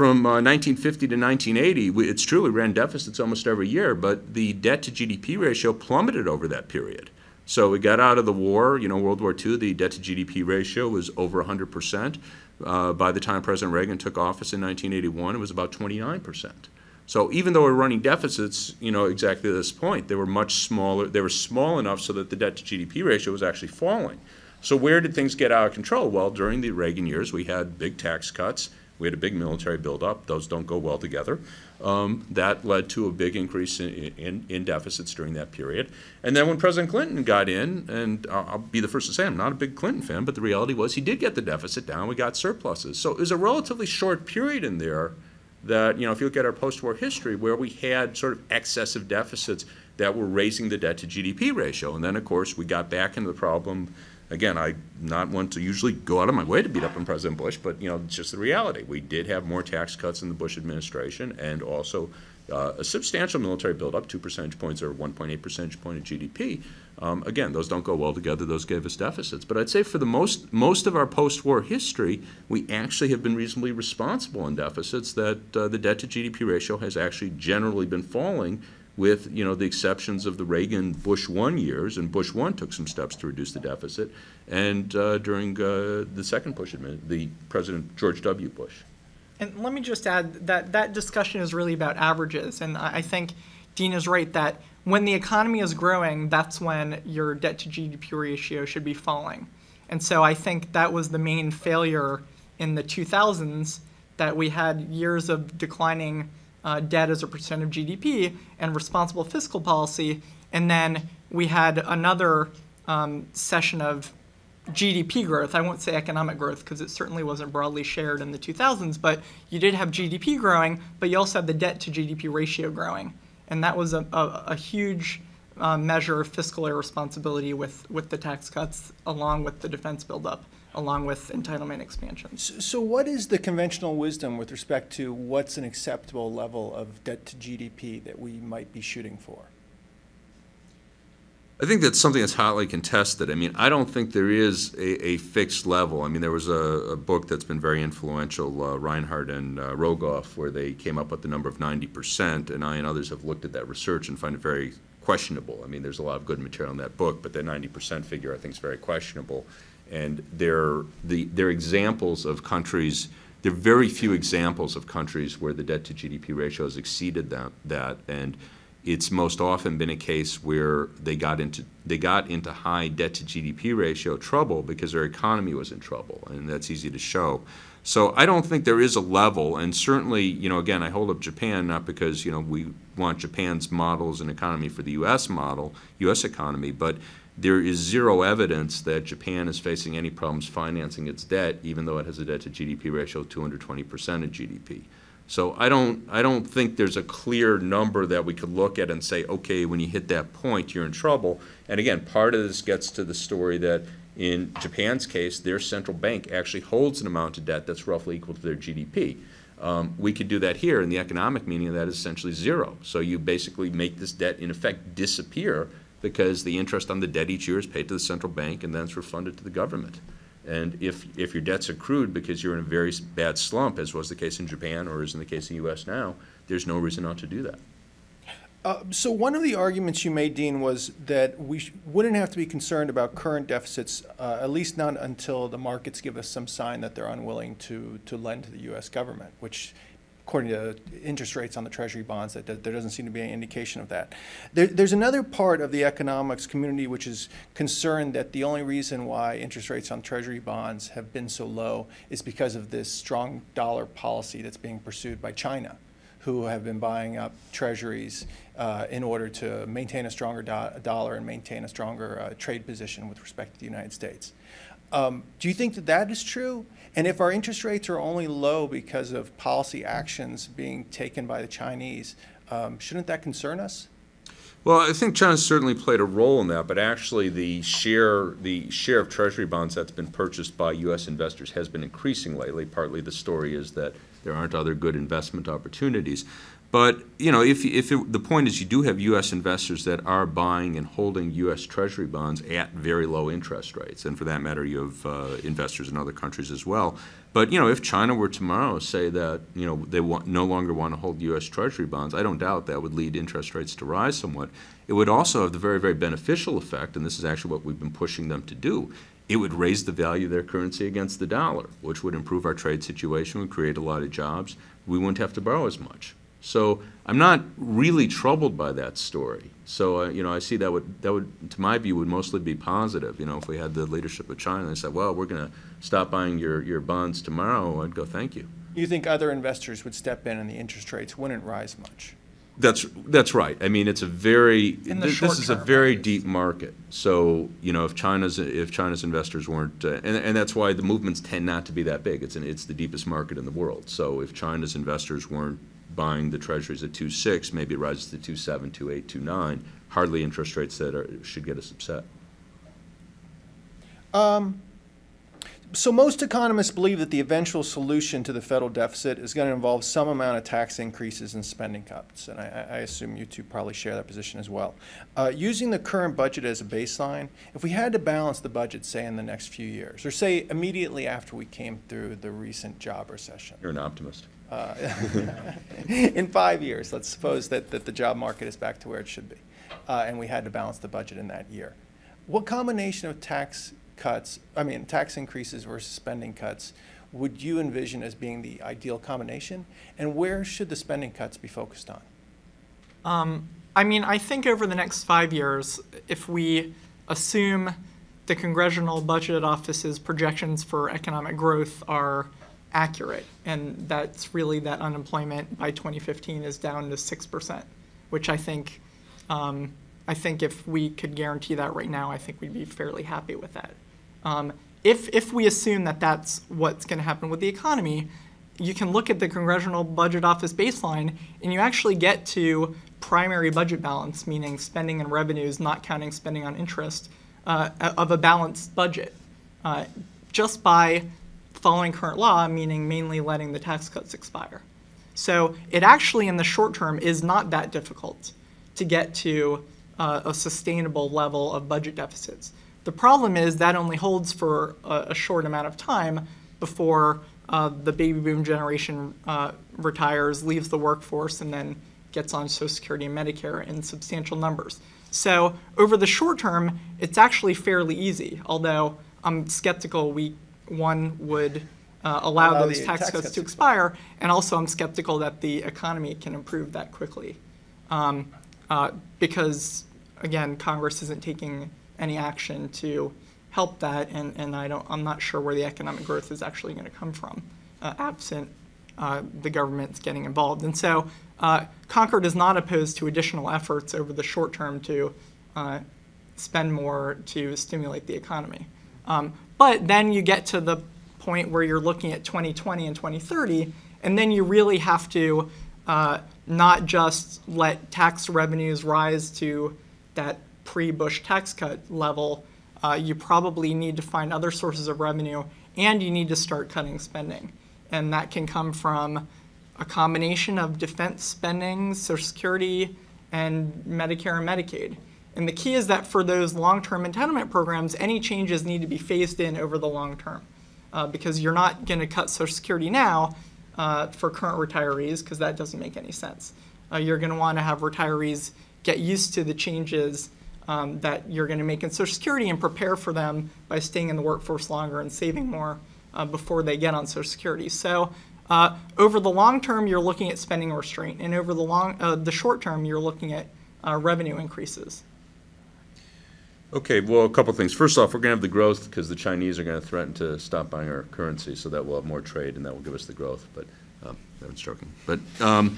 from uh, nineteen fifty to nineteen eighty, we, it's true, we ran deficits almost every year, but the debt to G D P ratio plummeted over that period. So we got out of the war, you know, World War Two, the debt to G D P ratio was over one hundred percent. Uh, by the time President Reagan took office in nineteen eighty-one, it was about twenty-nine percent. So even though we're running deficits, you know, exactly at this point, they were much smaller, they were small enough so that the debt to G D P ratio was actually falling. So where did things get out of control? Well, during the Reagan years, we had big tax cuts. We had a big military buildup. Those don't go well together. Um, that led to a big increase in, in, in deficits during that period. And then when President Clinton got in, and I'll be the first to say I'm not a big Clinton fan, but the reality was he did get the deficit down. We got surpluses. So it was a relatively short period in there that, you know, if you look at our post-war history, where we had sort of excessive deficits that were raising the debt-to-G D P ratio. And then, of course, we got back into the problem. Again, I'm not one to usually go out of my way to beat up on President Bush, but, you know, it's just the reality. We did have more tax cuts in the Bush administration and also uh, a substantial military buildup, two percentage points or one point eight percentage point of G D P. Um, again, those don't go well together. Those gave us deficits. But I'd say for the most, most of our post-war history, we actually have been reasonably responsible in deficits that uh, the debt-to-G D P ratio has actually generally been falling, with, you know, the exceptions of the Reagan-Bush one years, and Bush one took some steps to reduce the deficit, and uh, during uh, the second Bush administration, the President George W. Bush. And let me just add that that discussion is really about averages, and I think Dean is right that when the economy is growing, that's when your debt-to-G D P ratio should be falling. And so I think that was the main failure in the two thousands, that we had years of declining Uh, debt as a percent of G D P and responsible fiscal policy, and then we had another um, session of G D P growth. I won't say economic growth because it certainly wasn't broadly shared in the two thousands, but you did have G D P growing, but you also had the debt to G D P ratio growing, and that was a, a, a huge uh, measure of fiscal irresponsibility with, with the tax cuts, along with the defense buildup, along with entitlement expansion. So, so what is the conventional wisdom with respect to what's an acceptable level of debt to G D P that we might be shooting for? I think that's something that's hotly contested. I mean, I don't think there is a, a fixed level. I mean, there was a, a book that's been very influential, uh, Reinhardt and uh, Rogoff, where they came up with the number of ninety percent, and I and others have looked at that research and find it very questionable. I mean, there's a lot of good material in that book, but the ninety percent figure I think is very questionable. And they're, the, they're examples of countries, there are very few examples of countries where the debt to G D P ratio has exceeded that, that. And it's most often been a case where they got into, they got into high debt to G D P ratio trouble because their economy was in trouble, and that's easy to show. So I don't think there is a level, and certainly, you know, again, I hold up Japan not because, you know, we want Japan's model as an economy for the U S model, U S economy, but there is zero evidence that Japan is facing any problems financing its debt, even though it has a debt to G D P ratio of two hundred twenty percent of G D P. So I don't, I don't think there's a clear number that we could look at and say, okay, when you hit that point, you're in trouble. And again, part of this gets to the story that in Japan's case, their central bank actually holds an amount of debt that's roughly equal to their G D P. Um, we could do that here, and the economic meaning of that is essentially zero. So you basically make this debt, in effect, disappear, because the interest on the debt each year is paid to the central bank and then it's refunded to the government. And if, if your debt's accrued because you're in a very bad slump, as was the case in Japan or is in the case in the U S now, there's no reason not to do that. Uh, so one of the arguments you made, Dean, was that we sh wouldn't have to be concerned about current deficits, uh, at least not until the markets give us some sign that they're unwilling to, to lend to the U S government, which, according to interest rates on the Treasury bonds, that there doesn't seem to be any indication of that. There, there's another part of the economics community which is concerned that the only reason why interest rates on Treasury bonds have been so low is because of this strong dollar policy that's being pursued by China, who have been buying up Treasuries uh, in order to maintain a stronger do dollar and maintain a stronger uh, trade position with respect to the United States. Um, do you think that that is true? And if our interest rates are only low because of policy actions being taken by the Chinese, um, shouldn't that concern us? Well, I think China's certainly played a role in that, but actually the share, the share of Treasury bonds that's been purchased by U S investors has been increasing lately. Partly the story is that there aren't other good investment opportunities. But, you know, if, if it, the point is you do have U S investors that are buying and holding U S Treasury bonds at very low interest rates. And for that matter, you have uh, investors in other countries as well. But, you know, if China were tomorrow say that, you know, they want, no longer want to hold U S Treasury bonds, I don't doubt that would lead interest rates to rise somewhat. It would also have the very, very beneficial effect, and this is actually what we've been pushing them to do. It would raise the value of their currency against the dollar, which would improve our trade situation, would create a lot of jobs. We wouldn't have to borrow as much. So I'm not really troubled by that story. So uh, you know, I see that would that would, to my view, would mostly be positive. You know, if we had the leadership of China and they said, "Well, we're going to stop buying your your bonds tomorrow," I'd go, "Thank you." You think other investors would step in and the interest rates wouldn't rise much? That's that's right. I mean, it's a very th this is a very deep market. So you know, if China's if China's investors weren't, uh, and and that's why the movements tend not to be that big. It's an, it's the deepest market in the world. So if China's investors weren't buying the treasuries at two point six, maybe it rises to two point seven, two point eight, two point nine. Hardly interest rates that are, should get us upset. Um. So most economists believe that the eventual solution to the federal deficit is going to involve some amount of tax increases and spending cuts, and I, I assume you two probably share that position as well. Uh, using the current budget as a baseline, if we had to balance the budget, say, in the next few years, or say immediately after we came through the recent job recession. You're an optimist. Uh, in five years, let's suppose that, that the job market is back to where it should be, uh, and we had to balance the budget in that year. What combination of tax cuts, I mean tax increases versus spending cuts, would you envision as being the ideal combination? And where should the spending cuts be focused on? Um, I mean, I think over the next five years, if we assume the Congressional Budget Office's projections for economic growth are accurate, and that's really that unemployment by twenty fifteen is down to six percent, which I think um, I think if we could guarantee that right now, I think we'd be fairly happy with that. Um, if, if we assume that that's what's going to happen with the economy, you can look at the Congressional Budget Office baseline, and you actually get to primary budget balance, meaning spending and revenues, not counting spending on interest, uh, of a balanced budget, uh, just by following current law, meaning mainly letting the tax cuts expire. So it actually, in the short term, is not that difficult to get to Uh, a sustainable level of budget deficits. The problem is that only holds for a, a short amount of time before uh, the baby boom generation uh, retires, leaves the workforce, and then gets on Social Security and Medicare in substantial numbers. So over the short term, it's actually fairly easy, although I'm skeptical we, one would uh, allow, allow those tax, tax cuts, cuts to expire, expire, and also I'm skeptical that the economy can improve that quickly. Um, Uh, because, again, Congress isn't taking any action to help that, and, and I don't, I'm not sure where the economic growth is actually going to come from, uh, absent uh, the government's getting involved. And so uh, Concord is not opposed to additional efforts over the short term to uh, spend more to stimulate the economy. Um, but then you get to the point where you're looking at twenty twenty and twenty thirty, and then you really have to Uh, not just let tax revenues rise to that pre-Bush tax cut level. Uh, you probably need to find other sources of revenue, and you need to start cutting spending. And that can come from a combination of defense spending, Social Security, and Medicare and Medicaid. And the key is that for those long-term entitlement programs, any changes need to be phased in over the long term, uh, because you're not going to cut Social Security now Uh, for current retirees, because that doesn't make any sense. Uh, you're going to want to have retirees get used to the changes um, that you're going to make in Social Security and prepare for them by staying in the workforce longer and saving more uh, before they get on Social Security. So uh, over the long term, you're looking at spending restraint, and over the long, uh, the short term, you're looking at uh, revenue increases. Okay, well, a couple things. First off, we're going to have the growth because the Chinese are going to threaten to stop buying our currency, so that we'll have more trade and that will give us the growth. But um, that was joking. But um,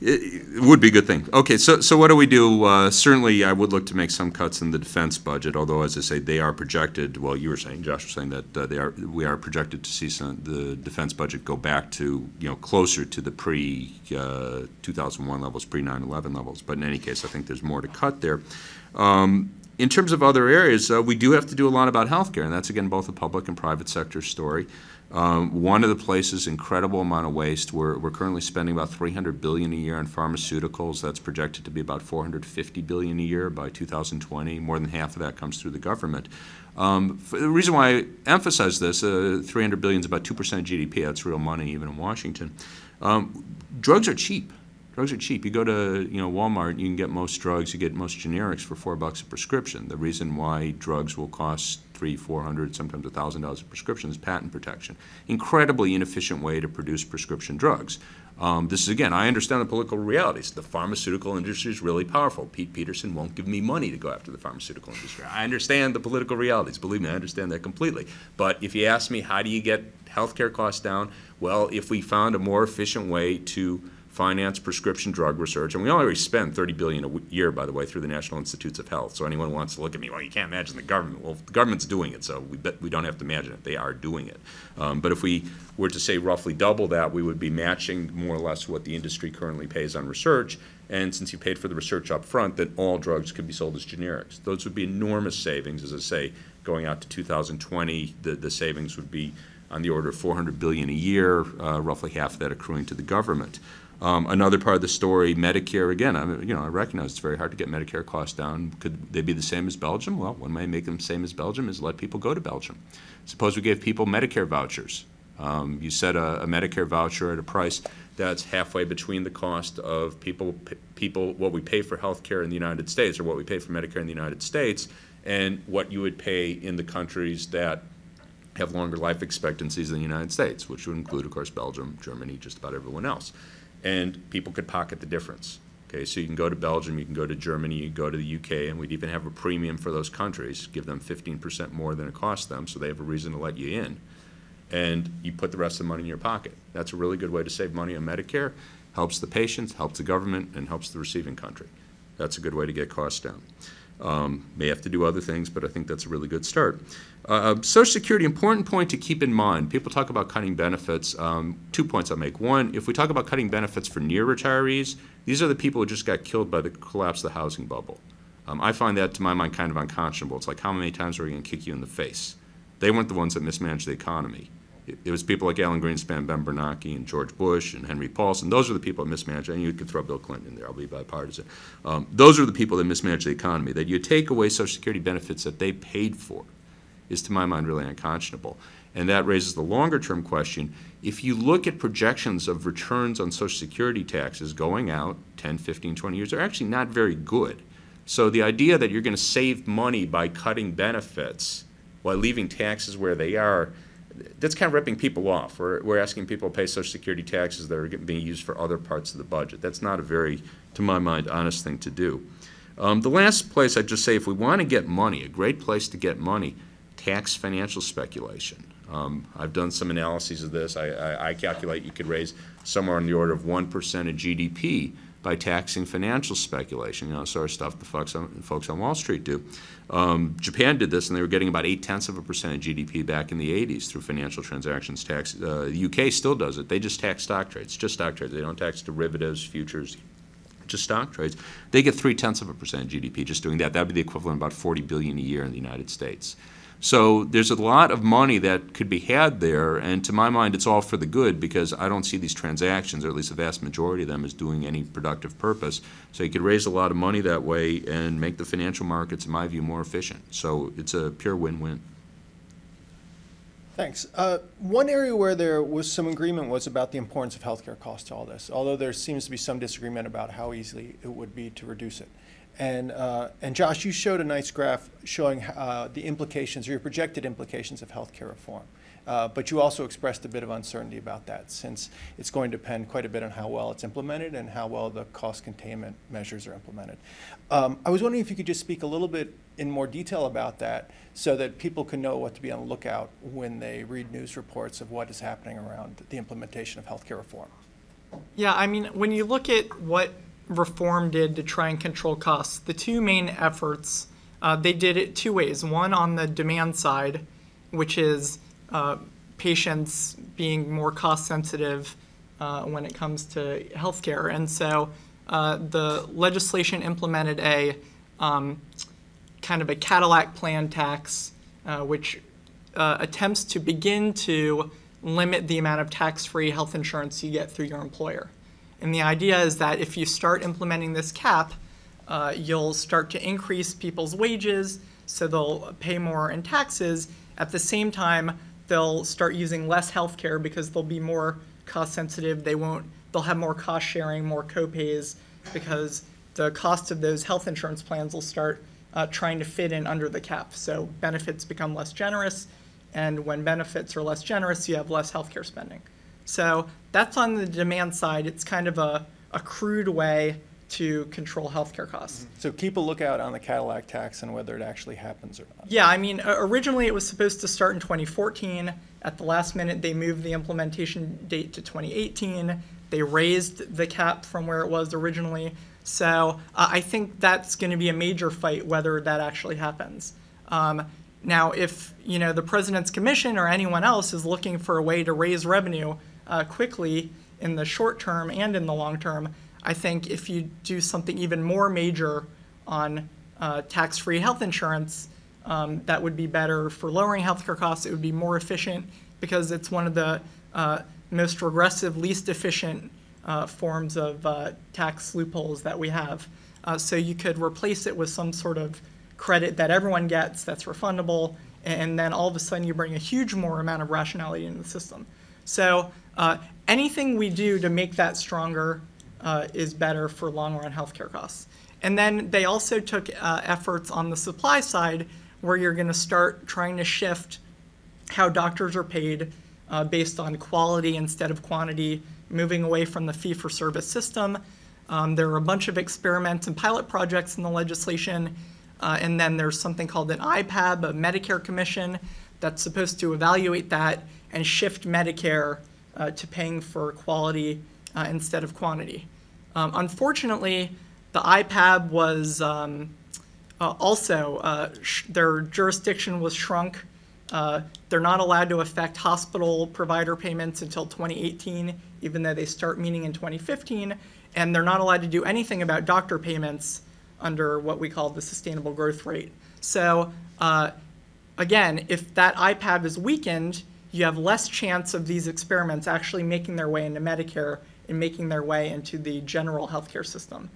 it, it would be a good thing. Okay, so so what do we do? Uh, certainly, I would look to make some cuts in the defense budget. Although, as I say, they are projected. Well, you were saying, Josh was saying that uh, they are. We are projected to see some, the defense budget go back to you know closer to the pre uh, two thousand one levels, pre nine eleven levels. But in any case, I think there's more to cut there. Um, In terms of other areas, uh, we do have to do a lot about healthcare, and that's, again, both a public and private sector story. Um, one of the places, incredible amount of waste. We're, we're currently spending about three hundred billion dollars a year on pharmaceuticals. That's projected to be about four hundred fifty billion dollars a year by two thousand twenty. More than half of that comes through the government. Um, the reason why I emphasize this, uh, three hundred billion dollars is about two percent of G D P. That's real money even in Washington. Um, drugs are cheap. Drugs are cheap. You go to you know Walmart, you can get most drugs, you get most generics for four bucks a prescription. The reason why drugs will cost three, four hundred, sometimes a thousand dollars a prescription is patent protection. Incredibly inefficient way to produce prescription drugs. Um, this is, again, I understand the political realities. The pharmaceutical industry is really powerful. Pete Peterson won't give me money to go after the pharmaceutical industry. I understand the political realities. Believe me, I understand that completely. But if you ask me, how do you get healthcare costs down? Well, if we found a more efficient way to finance prescription drug research, and we already spend thirty billion dollars a year, by the way, through the National Institutes of Health. So anyone who wants to look at me, well, you can't imagine the government. Well, the government's doing it, so we, bet we don't have to imagine it. They are doing it. Um, but if we were to say roughly double that, we would be matching more or less what the industry currently pays on research. And since you paid for the research up front, then all drugs could be sold as generics. Those would be enormous savings. As I say, going out to two thousand twenty, the, the savings would be on the order of four hundred billion dollars a year, uh, roughly half of that accruing to the government. Um, another part of the story, Medicare, again, I, you know, I recognize it's very hard to get Medicare costs down. Could they be the same as Belgium? Well, one way to make them the same as Belgium is let people go to Belgium. Suppose we gave people Medicare vouchers. Um, you set a, a Medicare voucher at a price that's halfway between the cost of people, people what we pay for health care in the United States or what we pay for Medicare in the United States and what you would pay in the countries that have longer life expectancies than the United States, which would include, of course, Belgium, Germany, just about everyone else. And people could pocket the difference. Okay, so you can go to Belgium, you can go to Germany, you can go to the U K, and we'd even have a premium for those countries, give them fifteen percent more than it costs them, so they have a reason to let you in. And you put the rest of the money in your pocket. That's a really good way to save money on Medicare, helps the patients, helps the government, and helps the receiving country. That's a good way to get costs down. Um, may have to do other things, but I think that's a really good start. Uh, Social Security, important point to keep in mind. People talk about cutting benefits. Um, two points I'll make. One, if we talk about cutting benefits for near retirees, these are the people who just got killed by the collapse of the housing bubble. Um, I find that, to my mind, kind of unconscionable. It's like, how many times are we going to kick you in the face? They weren't the ones that mismanaged the economy. It, it was people like Alan Greenspan, Ben Bernanke, and George Bush, and Henry Paulson. Those are the people that mismanaged it. And you could throw Bill Clinton in there. I'll be bipartisan. Um, those are the people that mismanaged the economy. That you take away Social Security benefits that they paid for is, to my mind, really unconscionable. And that raises the longer-term question. If you look at projections of returns on Social Security taxes going out ten, fifteen, twenty years, they're actually not very good. So the idea that you're going to save money by cutting benefits while leaving taxes where they are, that's kind of ripping people off. We're, we're asking people to pay Social Security taxes that are being used for other parts of the budget. That's not a very, to my mind, honest thing to do. Um, the last place I'd just say, if we want to get money, a great place to get money, tax financial speculation. Um, I've done some analyses of this. I, I, I calculate you could raise somewhere on the order of one percent of G D P by taxing financial speculation, you know, sort of stuff the folks on, folks on Wall Street do. Um, Japan did this, and they were getting about eight-tenths of a percent of G D P back in the eighties through financial transactions tax. Uh, the U K still does it. They just tax stock trades, just stock trades. They don't tax derivatives, futures, just stock trades. They get three-tenths of a percent of G D P just doing that. That would be the equivalent of about forty billion dollars a year in the United States. So there's a lot of money that could be had there, and to my mind, it's all for the good because I don't see these transactions, or at least the vast majority of them, as doing any productive purpose. So you could raise a lot of money that way and make the financial markets, in my view, more efficient. So it's a pure win-win. Thanks. Uh, one area where there was some agreement was about the importance of healthcare costs to all this, although there seems to be some disagreement about how easily it would be to reduce it. And, uh, and Josh, you showed a nice graph showing uh, the implications or your projected implications of healthcare reform. Uh, but you also expressed a bit of uncertainty about that since it's going to depend quite a bit on how well it's implemented and how well the cost containment measures are implemented. Um, I was wondering if you could just speak a little bit in more detail about that so that people can know what to be on the lookout when they read news reports of what is happening around the implementation of healthcare reform. Yeah, I mean, when you look at what reform did to try and control costs, the two main efforts, uh, they did it two ways. One on the demand side, which is uh, patients being more cost sensitive uh, when it comes to healthcare. And so uh, the legislation implemented a um, kind of a Cadillac plan tax, uh, which uh, attempts to begin to limit the amount of tax-free health insurance you get through your employer. And the idea is that if you start implementing this cap, uh, you'll start to increase people's wages, so they'll pay more in taxes. At the same time, they'll start using less health care because they'll be more cost sensitive. They won't they'll have more cost sharing, more co-pays, because the cost of those health insurance plans will start uh, trying to fit in under the cap. So benefits become less generous, and when benefits are less generous, you have less healthcare spending. So that's on the demand side. It's kind of a, a crude way to control healthcare costs. So keep a lookout on the Cadillac tax and whether it actually happens or not. Yeah, I mean, originally it was supposed to start in twenty fourteen. At the last minute, they moved the implementation date to twenty eighteen. They raised the cap from where it was originally. So uh, I think that's going to be a major fight whether that actually happens. Um, now, if you know the President's Commission or anyone else is looking for a way to raise revenue uh, quickly in the short term and in the long term, I think if you do something even more major on uh, tax-free health insurance, um, that would be better for lowering healthcare costs. It would be more efficient because it's one of the uh, most regressive, least efficient uh, forms of uh, tax loopholes that we have. Uh, so you could replace it with some sort of credit that everyone gets that's refundable, and then all of a sudden you bring a huge more amount of rationality into the system. So uh, anything we do to make that stronger Uh, is better for long-run healthcare costs. And then they also took uh, efforts on the supply side, where you're going to start trying to shift how doctors are paid uh, based on quality instead of quantity, moving away from the fee-for-service system. Um, there are a bunch of experiments and pilot projects in the legislation, uh, and then there's something called an I PAB, a Medicare commission, that's supposed to evaluate that and shift Medicare uh, to paying for quality Uh, instead of quantity. Um, unfortunately, the I PAB was um, uh, also, uh, sh their jurisdiction was shrunk. Uh, they're not allowed to affect hospital provider payments until twenty eighteen, even though they start meeting in twenty fifteen, and they're not allowed to do anything about doctor payments under what we call the sustainable growth rate. So uh, again, if that I PAB is weakened, you have less chance of these experiments actually making their way into Medicare and making their way into the general healthcare system.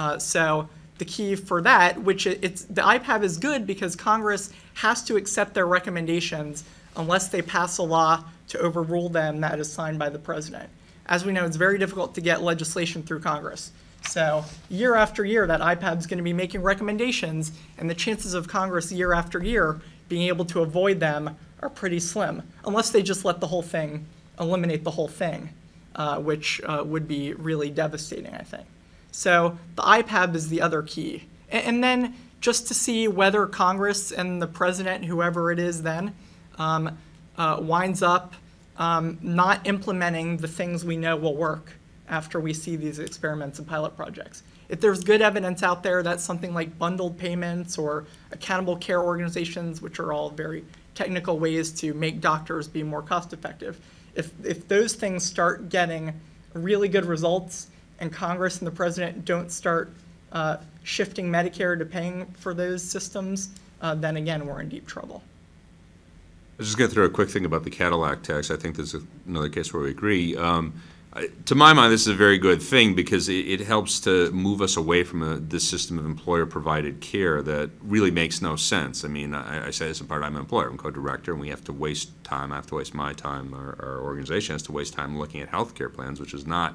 Uh, so the key for that, which it's, the I PAB is good because Congress has to accept their recommendations unless they pass a law to overrule them that is signed by the President. As we know, it's very difficult to get legislation through Congress. So year after year, that I PAB is going to be making recommendations, and the chances of Congress year after year being able to avoid them are pretty slim, unless they just let the whole thing, eliminate the whole thing, uh, which uh, would be really devastating, I think. So the I PAB is the other key. And, and then just to see whether Congress and the President, whoever it is then, um, uh, winds up um, not implementing the things we know will work after we see these experiments and pilot projects. If there's good evidence out there that's something like bundled payments or accountable care organizations, which are all very technical ways to make doctors be more cost effective. If, if those things start getting really good results and Congress and the President don't start uh, shifting Medicare to paying for those systems, uh, then again, we're in deep trouble. I was just going to throw a quick thing about the Cadillac tax. I think there's another case where we agree. Um, I, to my mind, this is a very good thing because it, it helps to move us away from a, this system of employer-provided care that really makes no sense. I mean, I, I say this in part, I'm an employer, I'm co-director, and we have to waste time, I have to waste my time, our, our organization has to waste time looking at health care plans, which is not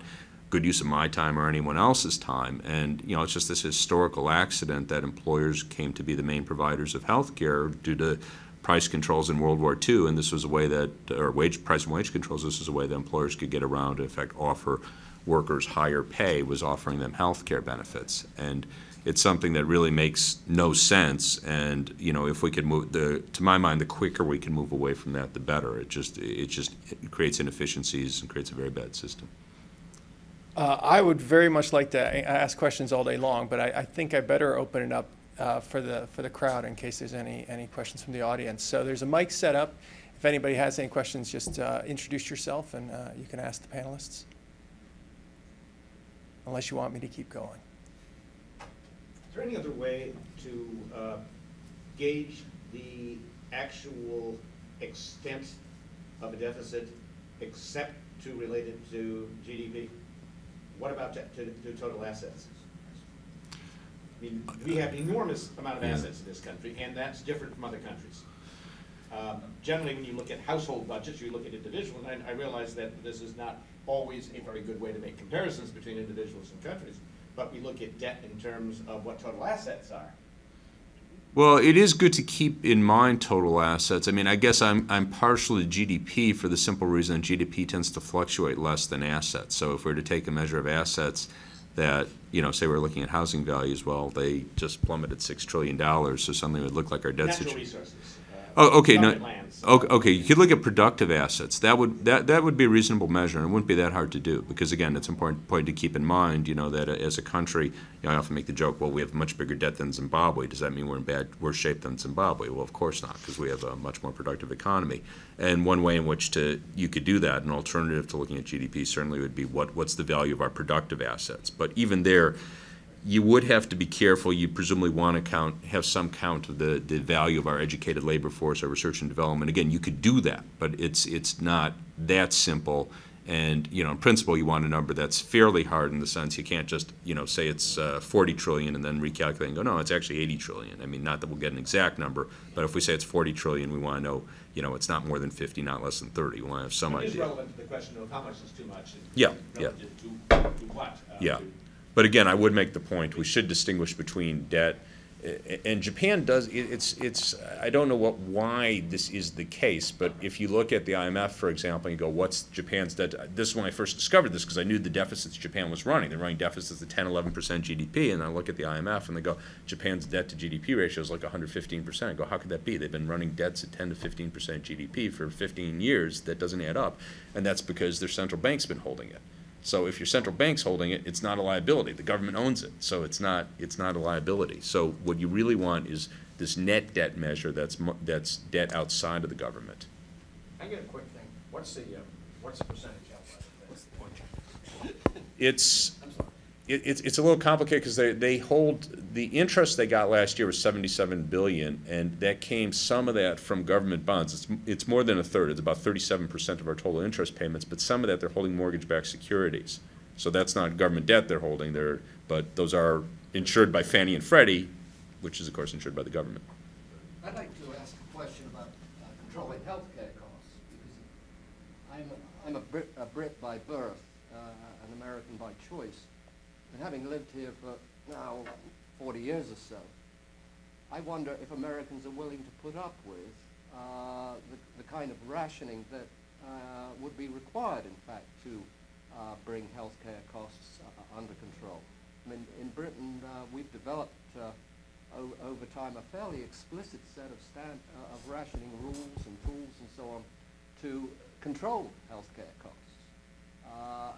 good use of my time or anyone else's time. And, you know, it's just this historical accident that employers came to be the main providers of health care due to price controls in World War Two, and this was a way that, or wage, price and wage controls, this is a way that employers could get around to, in fact, offer workers higher pay, was offering them health care benefits. And it's something that really makes no sense, and, you know, if we could move, the, to my mind, the quicker we can move away from that, the better. It just, it just it creates inefficiencies and creates a very bad system. Uh, I would very much like to ask questions all day long, but I, I think I better open it up Uh, for the for the crowd in case there's any any questions from the audience. So there's a mic set up. If anybody has any questions, just uh, introduce yourself and uh, you can ask the panelists. Unless you want me to keep going. Is there any other way to uh, gauge the actual extent of a deficit except to relate it to G D P? What about to, to, to total assets? I mean, we have an enormous amount of assets in this country, and that's different from other countries. Um, generally, when you look at household budgets, you look at individual, and I realize that this is not always a very good way to make comparisons between individuals and countries, but we look at debt in terms of what total assets are. Well, it is good to keep in mind total assets. I mean, I guess I'm, I'm partial to G D P for the simple reason G D P tends to fluctuate less than assets. So if we're to take a measure of assets that, you know, say we're looking at housing values, well, they just plummeted six trillion dollars, so suddenly it would look like our debt situation. Natural resources. Uh, oh, okay, no, okay, okay, you could look at productive assets. That would, that, that would be a reasonable measure, and it wouldn't be that hard to do because, again, it's important point to keep in mind, you know, that as a country, you know, I often make the joke, well, we have much bigger debt than Zimbabwe. Does that mean we're in bad, worse shape than Zimbabwe? Well, of course not, because we have a much more productive economy. And one way in which to, you could do that, an alternative to looking at G D P certainly would be what, what's the value of our productive assets. But even there, you would have to be careful. You presumably want to count, have some count of the, the value of our educated labor force, our research and development. Again, you could do that, but it's, it's not that simple. And, you know, in principle, you want a number that's fairly hard in the sense you can't just, you know, say it's uh, forty trillion and then recalculate and go, no, it's actually eighty trillion. I mean, not that we'll get an exact number, but if we say it's forty trillion, we want to know, you know, it's not more than fifty, not less than thirty. We want to have some idea. It is relevant to the question of how much is too much. Yeah, yeah. To, to what? Uh, yeah. To But again, I would make the point we should distinguish between debt, and Japan does. It's it's. I don't know what why this is the case, but if you look at the I M F, for example, and you go, what's Japan's debt? This is when I first discovered this because I knew the deficits Japan was running. They're running deficits of ten, eleven percent G D P, and I look at the I M F and they go, Japan's debt to G D P ratio is like one hundred fifteen percent. I go, how could that be? They've been running debts at ten to fifteen percent G D P for fifteen years. That doesn't add up, and that's because their central bank's been holding it. So if your central bank's holding it, it's not a liability. The government owns it, so it's not, it's not a liability. So what you really want is this net debt measure that's, that's debt outside of the government. I get a quick thing. What's the, uh, what's the percentage outside of that? What's the point? It's, I'm sorry. It, it's, it's a little complicated because they, they hold, the interest they got last year was seventy-seven billion dollars, and that came, some of that, from government bonds. It's, it's more than a third. It's about thirty-seven percent of our total interest payments, but some of that they're holding mortgage-backed securities. So that's not government debt they're holding there, but those are insured by Fannie and Freddie, which is, of course, insured by the government. I'd like to ask a question about uh, controlling health care costs, because I'm a, I'm a, Brit, a Brit by birth, uh, an American by choice. And having lived here for now forty years or so, I wonder if Americans are willing to put up with uh, the, the kind of rationing that uh, would be required, in fact, to uh, bring healthcare costs uh, under control. I mean, in Britain, uh, we've developed uh, o over time a fairly explicit set of, stand uh, of rationing rules and tools and so on to control healthcare costs. Uh,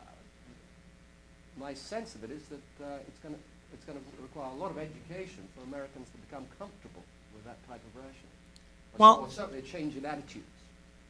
My sense of it is that uh, it's going to it's going to require a lot of education for Americans to become comfortable with that type of rationing. Well, or certainly a change in attitudes.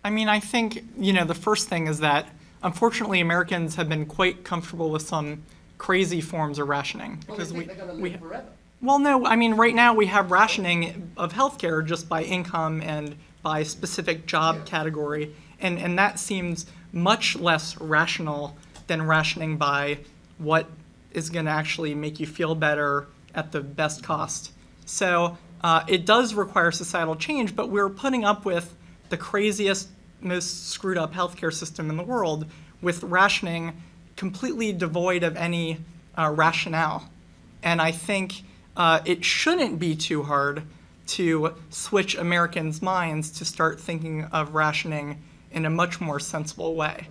I mean, I think, you know, the first thing is that unfortunately Americans have been quite comfortable with some crazy forms of rationing because well, they think we they're going to live we forever. Well, no, I mean, right now we have rationing of healthcare just by income and by specific job yeah. category, and and that seems much less rational than rationing by what is going to actually make you feel better at the best cost. So uh, it does require societal change, but we're putting up with the craziest, most screwed up healthcare system in the world with rationing completely devoid of any uh, rationale. And I think uh, it shouldn't be too hard to switch Americans' minds to start thinking of rationing in a much more sensible way.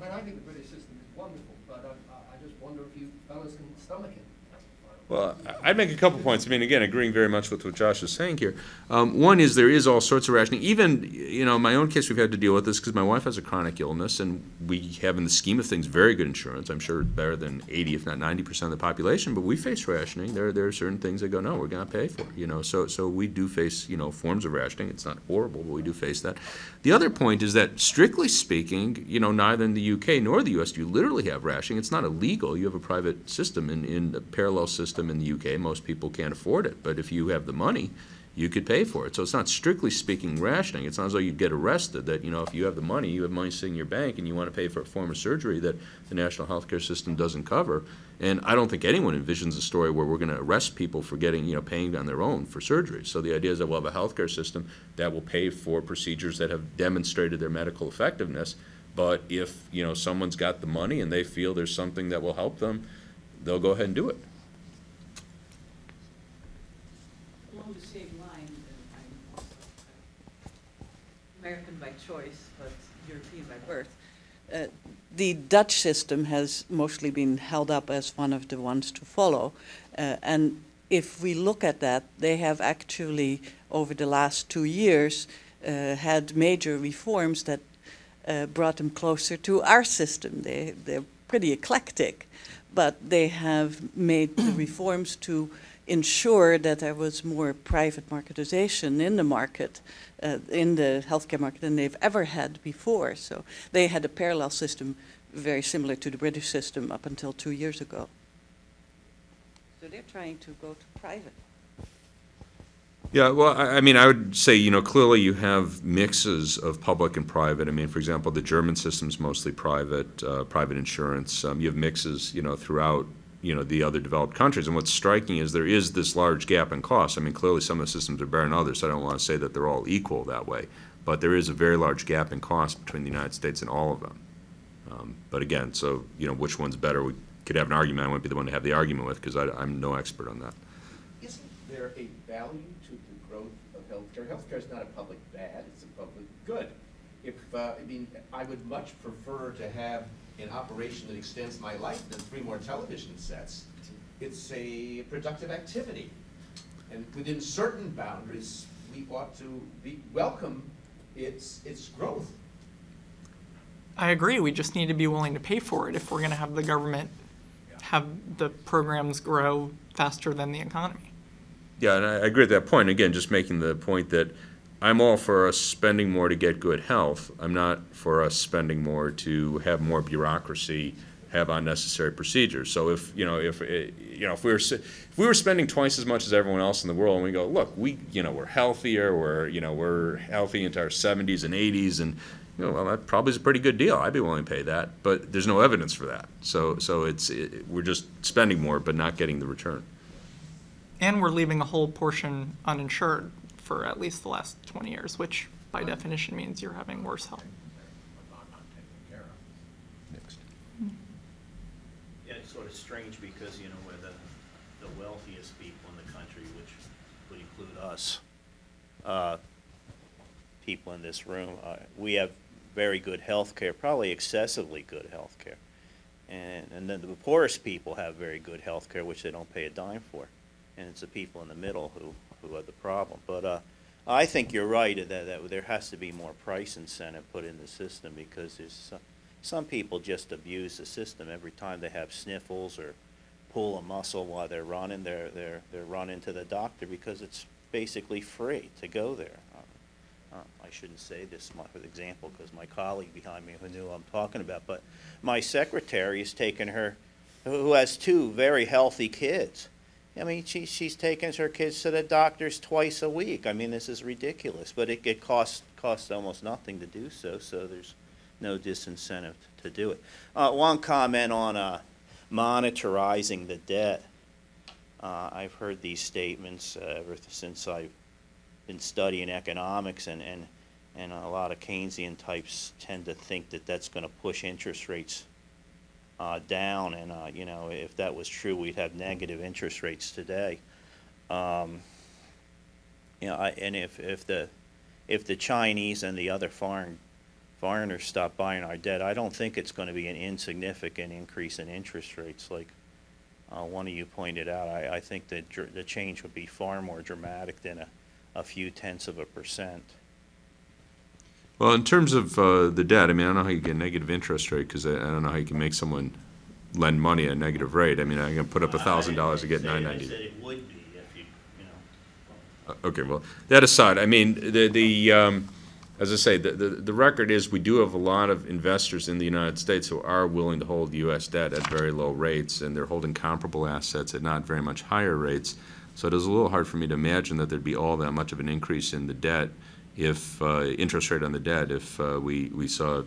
Well, I'd make a couple points. I mean, again, agreeing very much with what Josh is saying here. Um, one is there is all sorts of rationing. Even, you know, in my own case, we've had to deal with this because my wife has a chronic illness, and we have, in the scheme of things, very good insurance. I'm sure better than eighty, if not ninety percent of the population. But we face rationing. There, there are certain things that go, no, we're going to pay for it. You know, so, so we do face, you know, forms of rationing. It's not horrible, but we do face that. The other point is that, strictly speaking, you know, neither in the U K nor the U S do you literally have rationing. It's not illegal. You have a private system in, in a parallel system. In the U K, most people can't afford it, but if you have the money, you could pay for it. So it's not strictly speaking rationing. It's not as though you'd get arrested. That, you know, if you have the money, you have money sitting in your bank, and you want to pay for a form of surgery that the national healthcare system doesn't cover. And I don't think anyone envisions a story where we're going to arrest people for getting, you know, paying on their own for surgery. So the idea is that we'll have a healthcare system that will pay for procedures that have demonstrated their medical effectiveness. But if, you know, someone's got the money and they feel there's something that will help them, they'll go ahead and do it. Along the same line, I'm American by choice, but European by birth. Uh, the Dutch system has mostly been held up as one of the ones to follow. Uh, and if we look at that, they have actually, over the last two years, uh, had major reforms that uh, brought them closer to our system. They, they're pretty eclectic, but they have made the reforms to ensure that there was more private marketization in the market, uh, in the healthcare market, than they've ever had before. So they had a parallel system very similar to the British system up until two years ago. So they're trying to go to private. Yeah, well, I, I mean, I would say, you know, clearly you have mixes of public and private. I mean, for example, the German system's mostly private, uh, private insurance. Um, you have mixes, you know, throughout, you know, the other developed countries. And what's striking is there is this large gap in cost. I mean, clearly some of the systems are better than others, so I don't want to say that they're all equal that way. But there is a very large gap in cost between the United States and all of them. Um, but again, so, you know, which one's better? We could have an argument. I wouldn't be the one to have the argument with, because I'm no expert on that. Isn't there a value to the growth of healthcare? Healthcare is not a public bad, it's a public good. If, uh, I mean, I would much prefer to have an operation that extends my life than three more television sets. It's a productive activity. And within certain boundaries, we ought to be welcome its, its growth. I agree. We just need to be willing to pay for it if we're going to have the government have the programs grow faster than the economy. Yeah, and I agree at that point. Again, just making the point that I'm all for us spending more to get good health. I'm not for us spending more to have more bureaucracy, have unnecessary procedures. So if, you know, if, you know, if we were, if we were spending twice as much as everyone else in the world, and we go, look, we, you know, we're healthier, we're, you know, we're healthy into our seventies and eighties, and, you know, well, that probably is a pretty good deal. I'd be willing to pay that, but there's no evidence for that. So, so it's, it, we're just spending more, but not getting the return. And we're leaving a whole portion uninsured for at least the last twenty years, which by definition means you're having worse health. Next. Yeah, it's sort of strange because, you know, we're the, the wealthiest people in the country, which would include us, uh, people in this room. Uh, we have very good health care, probably excessively good health care. And, and then the poorest people have very good health care, which they don't pay a dime for. And it's the people in the middle who who are the problem. But uh, I think you're right that, that there has to be more price incentive put in the system, because there's some, some people just abuse the system. Every time they have sniffles or pull a muscle while they're running, they're, they're, they're running to the doctor because it's basically free to go there. Um, I shouldn't say this, for example, because my colleague behind me who knew what I'm talking about, but my secretary has taken her, who has two very healthy kids. I mean, she, she's taking her kids to the doctors twice a week. I mean, this is ridiculous, but it, it costs, costs almost nothing to do so, so there's no disincentive to do it. Uh, one comment on uh, monetarizing the debt. Uh, I've heard these statements uh, ever since I've been studying economics, and, and, and a lot of Keynesian types tend to think that that's going to push interest rates Uh, down, and uh, you know, if that was true, we'd have negative interest rates today. Um, you know, I, and if if the if the Chinese and the other foreign foreigners stop buying our debt, I don't think it's going to be an insignificant increase in interest rates, like uh, one of you pointed out. I, I think that the change would be far more dramatic than a, a few tenths of a percent. Well, in terms of uh, the debt, I mean, I don't know how you get negative interest rate, because I, I don't know how you can make someone lend money at a negative rate. I mean, I'm going to put up a thousand dollars to get nine ninety. I said it would be if you, you know. Uh, okay, well, that aside, I mean, the, the um, as I say, the, the, the record is we do have a lot of investors in the United States who are willing to hold U S debt at very low rates, and they're holding comparable assets at not very much higher rates. So it is a little hard for me to imagine that there'd be all that much of an increase in the debt, if uh, interest rate on the debt, if uh, we, we saw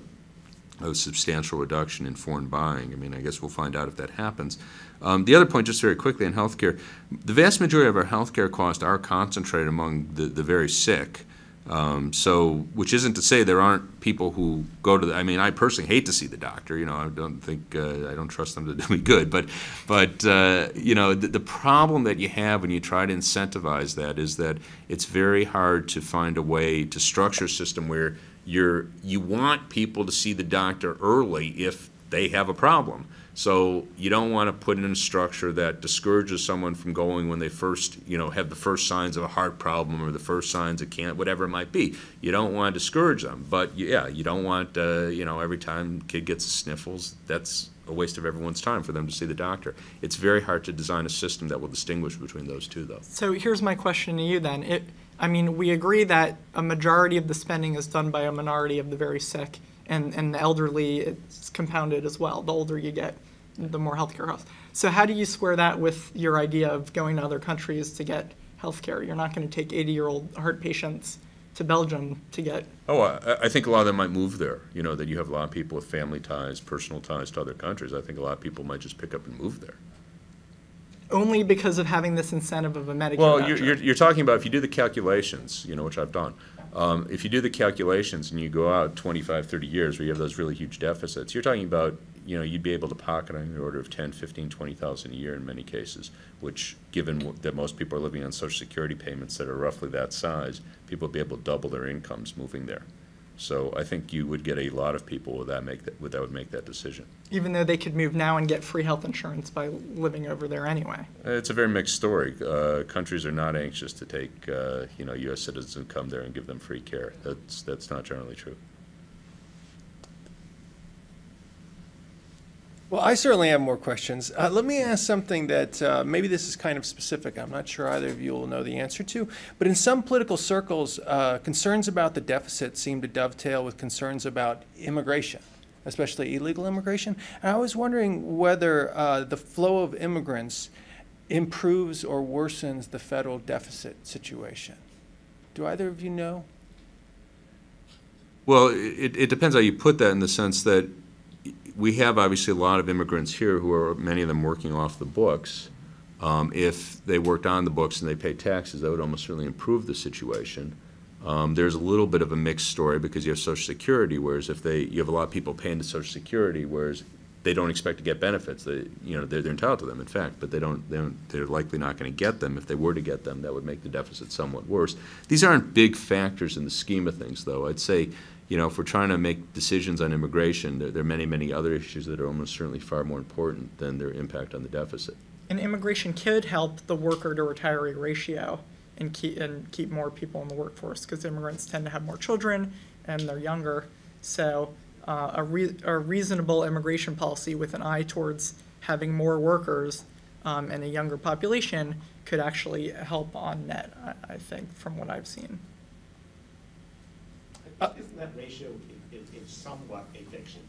a substantial reduction in foreign buying. I mean, I guess we'll find out if that happens. Um, the other point, just very quickly, on healthcare, the vast majority of our healthcare costs are concentrated among the, the very sick. Um, so, which isn't to say there aren't people who go to the, I mean, I personally hate to see the doctor, you know, I don't think, uh, I don't trust them to do me good, but, but uh, you know, the, the problem that you have when you try to incentivize that is that it's very hard to find a way to structure a system where you're, you want people to see the doctor early if they have a problem. So you don't want to put in a structure that discourages someone from going when they first, you know, have the first signs of a heart problem or the first signs of cancer, whatever it might be. You don't want to discourage them. But, yeah, you don't want, uh, you know, every time a kid gets sniffles, that's a waste of everyone's time for them to see the doctor. It's very hard to design a system that will distinguish between those two, though. So here's my question to you, then. It, I mean, we agree that a majority of the spending is done by a minority of the very sick, and, and the elderly, it's compounded as well. The older you get, the more healthcare costs. So how do you square that with your idea of going to other countries to get healthcare? You're not going to take eighty-year-old heart patients to Belgium to get. Oh, I, I think a lot of them might move there. You know, that you have a lot of people with family ties, personal ties to other countries. I think a lot of people might just pick up and move there. Only because of having this incentive of a Medicare. Well, you're, you're, you're talking about if you do the calculations, you know, which I've done. Um, if you do the calculations and you go out twenty-five, thirty years where you have those really huge deficits, you're talking about, you know, you'd be able to pocket on the order of ten, fifteen, twenty thousand a year in many cases, which given that most people are living on Social Security payments that are roughly that size, people would be able to double their incomes moving there. So I think you would get a lot of people with that, make that, that would make that decision. Even though they could move now and get free health insurance by living over there anyway. It's a very mixed story. Uh, countries are not anxious to take uh, you know, U S citizens who come there and give them free care. That's, that's not generally true. Well, I certainly have more questions. Uh, let me ask something that uh, maybe this is kind of specific. I'm not sure either of you will know the answer to. But in some political circles, uh, concerns about the deficit seem to dovetail with concerns about immigration, especially illegal immigration. And I was wondering whether uh, the flow of immigrants improves or worsens the federal deficit situation. Do either of you know? Well, it, it depends how you put that, in the sense that we have obviously a lot of immigrants here who are many of them working off the books. Um, if they worked on the books and they pay taxes, that would almost certainly improve the situation. Um, there's a little bit of a mixed story because you have Social Security, whereas if they, you have a lot of people paying to Social Security, whereas they don't expect to get benefits. They, you know, they're, they're entitled to them, in fact, but they don't, they don't, they're likely not going to get them. If they were to get them, that would make the deficit somewhat worse. These aren't big factors in the scheme of things, though. I'd say, you know, if we're trying to make decisions on immigration, there, there are many, many other issues that are almost certainly far more important than their impact on the deficit. And immigration could help the worker-to-retiree ratio and keep, and keep more people in the workforce, because immigrants tend to have more children and they're younger. So uh, a, re a reasonable immigration policy with an eye towards having more workers um, and a younger population could actually help on net, I, I think, from what I've seen. Uh, Isn't that ratio is, is somewhat a fiction?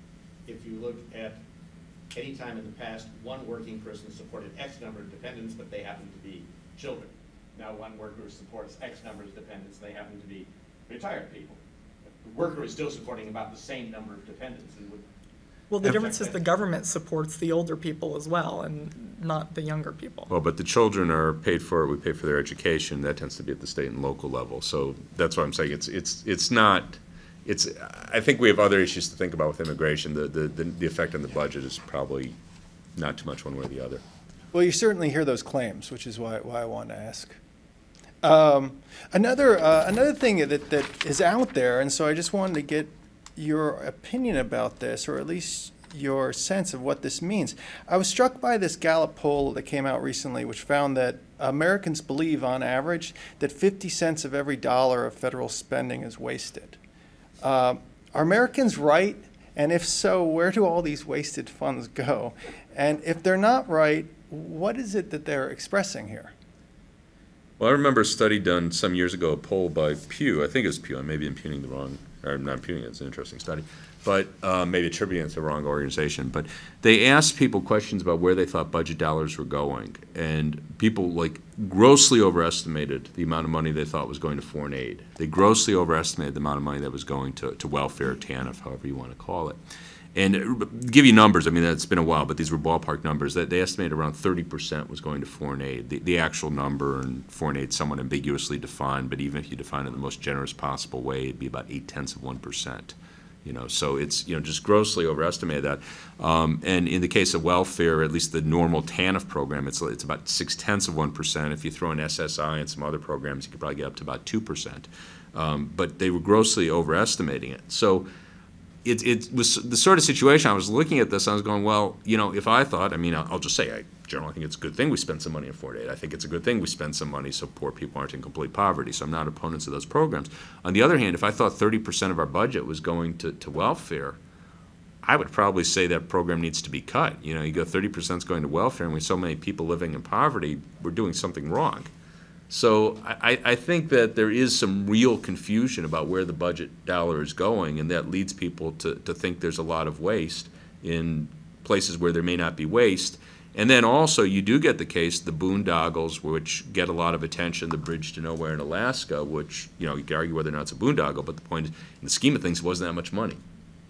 If you look at any time in the past, one working person supported X number of dependents, but they happen to be children. Now one worker supports X number of dependents, they happen to be retired people. The worker is still supporting about the same number of dependents. And would well, the difference is the government supports the older people as well, and not the younger people. Well, but the children are paid for, we pay for their education. That tends to be at the state and local level. So that's why I'm saying it's, it's, it's not, it's, I think we have other issues to think about with immigration. The, the, the, the effect on the budget is probably not too much one way or the other. Well, you certainly hear those claims, which is why, why I want to ask. Um, another, uh, another thing that, that is out there, and so I just wanted to get your opinion about this, or at least your sense of what this means. I was struck by this Gallup poll that came out recently, which found that Americans believe, on average, that fifty cents of every dollar of federal spending is wasted. Uh, are Americans right? And if so, where do all these wasted funds go? And if they're not right, what is it that they're expressing here? Well, I remember a study done some years ago, a poll by Pew. I think it was Pew. I may be impugning the wrong, or I'm not impugning it. It's an interesting study, but uh, maybe attributing it to the wrong organization. But they asked people questions about where they thought budget dollars were going, and people like grossly overestimated the amount of money they thought was going to foreign aid. They grossly overestimated the amount of money that was going to, to welfare, TANF, however you want to call it. And give you numbers, I mean, that's been a while, but these were ballpark numbers. That they estimated around thirty percent was going to foreign aid. The, the actual number, and foreign aid is somewhat ambiguously defined, but even if you define it in the most generous possible way, it'd be about eight tenths of one percent. You know, so it's, you know, just grossly overestimated that. Um, and in the case of welfare, at least the normal TANF program, it's, it's about six tenths of one percent. If you throw in S S I and some other programs, you could probably get up to about two percent. Um, but they were grossly overestimating it. So it, it was the sort of situation I was looking at this, I was going, well, you know, if I thought, I mean, I'll, I'll just say I generally think it's a good thing we spend some money on foreign aid. I think it's a good thing we spend some money so poor people aren't in complete poverty. So I'm not opponents of those programs. On the other hand, if I thought thirty percent of our budget was going to, to welfare, I would probably say that program needs to be cut. You know, you go thirty percent is going to welfare, and with so many people living in poverty, we're doing something wrong. So I, I think that there is some real confusion about where the budget dollar is going, and that leads people to, to think there's a lot of waste in places where there may not be waste. And then also you do get the case, the boondoggles, which get a lot of attention, the bridge to nowhere in Alaska, which, you know, you could argue whether or not it's a boondoggle, but the point is, in the scheme of things, it wasn't that much money.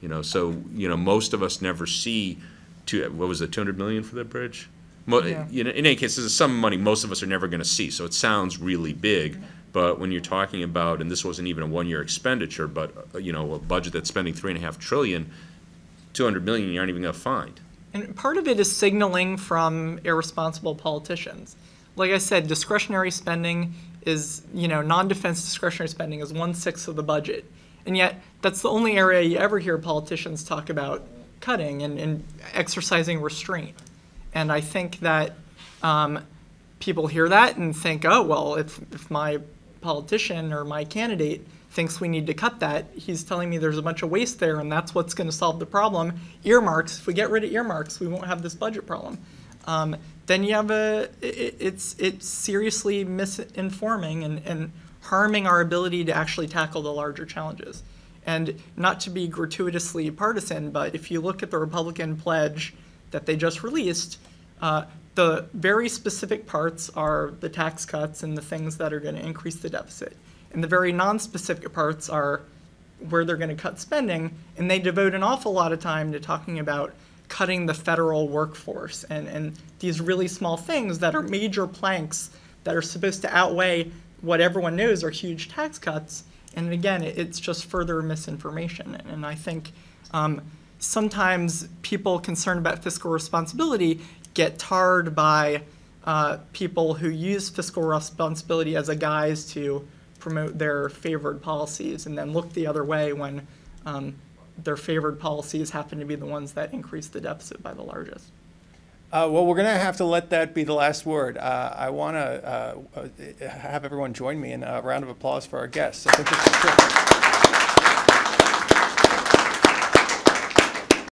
You know, so, you know, most of us never see, two, what was it, two hundred million dollars for that bridge? Mo yeah. In, in any case, this is some money most of us are never going to see, so it sounds really big. But when you're talking about, and this wasn't even a one-year expenditure, but, uh, you know, a budget that's spending three point five trillion dollars, two hundred million dollars you aren't even going to find. And part of it is signaling from irresponsible politicians. Like I said, discretionary spending is, you know, non-defense discretionary spending is one-sixth of the budget. And yet that's the only area you ever hear politicians talk about cutting and, and exercising restraint. And I think that um, people hear that and think, oh, well, if, if my politician or my candidate thinks we need to cut that, he's telling me there's a bunch of waste there, and that's what's going to solve the problem. Earmarks, if we get rid of earmarks, we won't have this budget problem. Um, then you have a, it, it's, it's seriously misinforming and, and harming our ability to actually tackle the larger challenges. And not to be gratuitously partisan, but if you look at the Republican pledge that they just released, uh, the very specific parts are the tax cuts and the things that are going to increase the deficit. And the very non-specific parts are where they're going to cut spending, and they devote an awful lot of time to talking about cutting the federal workforce and, and these really small things that are major planks that are supposed to outweigh what everyone knows are huge tax cuts. And again, it's just further misinformation. And I think um, sometimes people concerned about fiscal responsibility get tarred by uh, people who use fiscal responsibility as a guise to promote their favored policies and then look the other way when um, their favored policies happen to be the ones that increase the deficit by the largest. Uh, well, we're going to have to let that be the last word. Uh, I want to uh, have everyone join me in a round of applause for our guests. So thank you.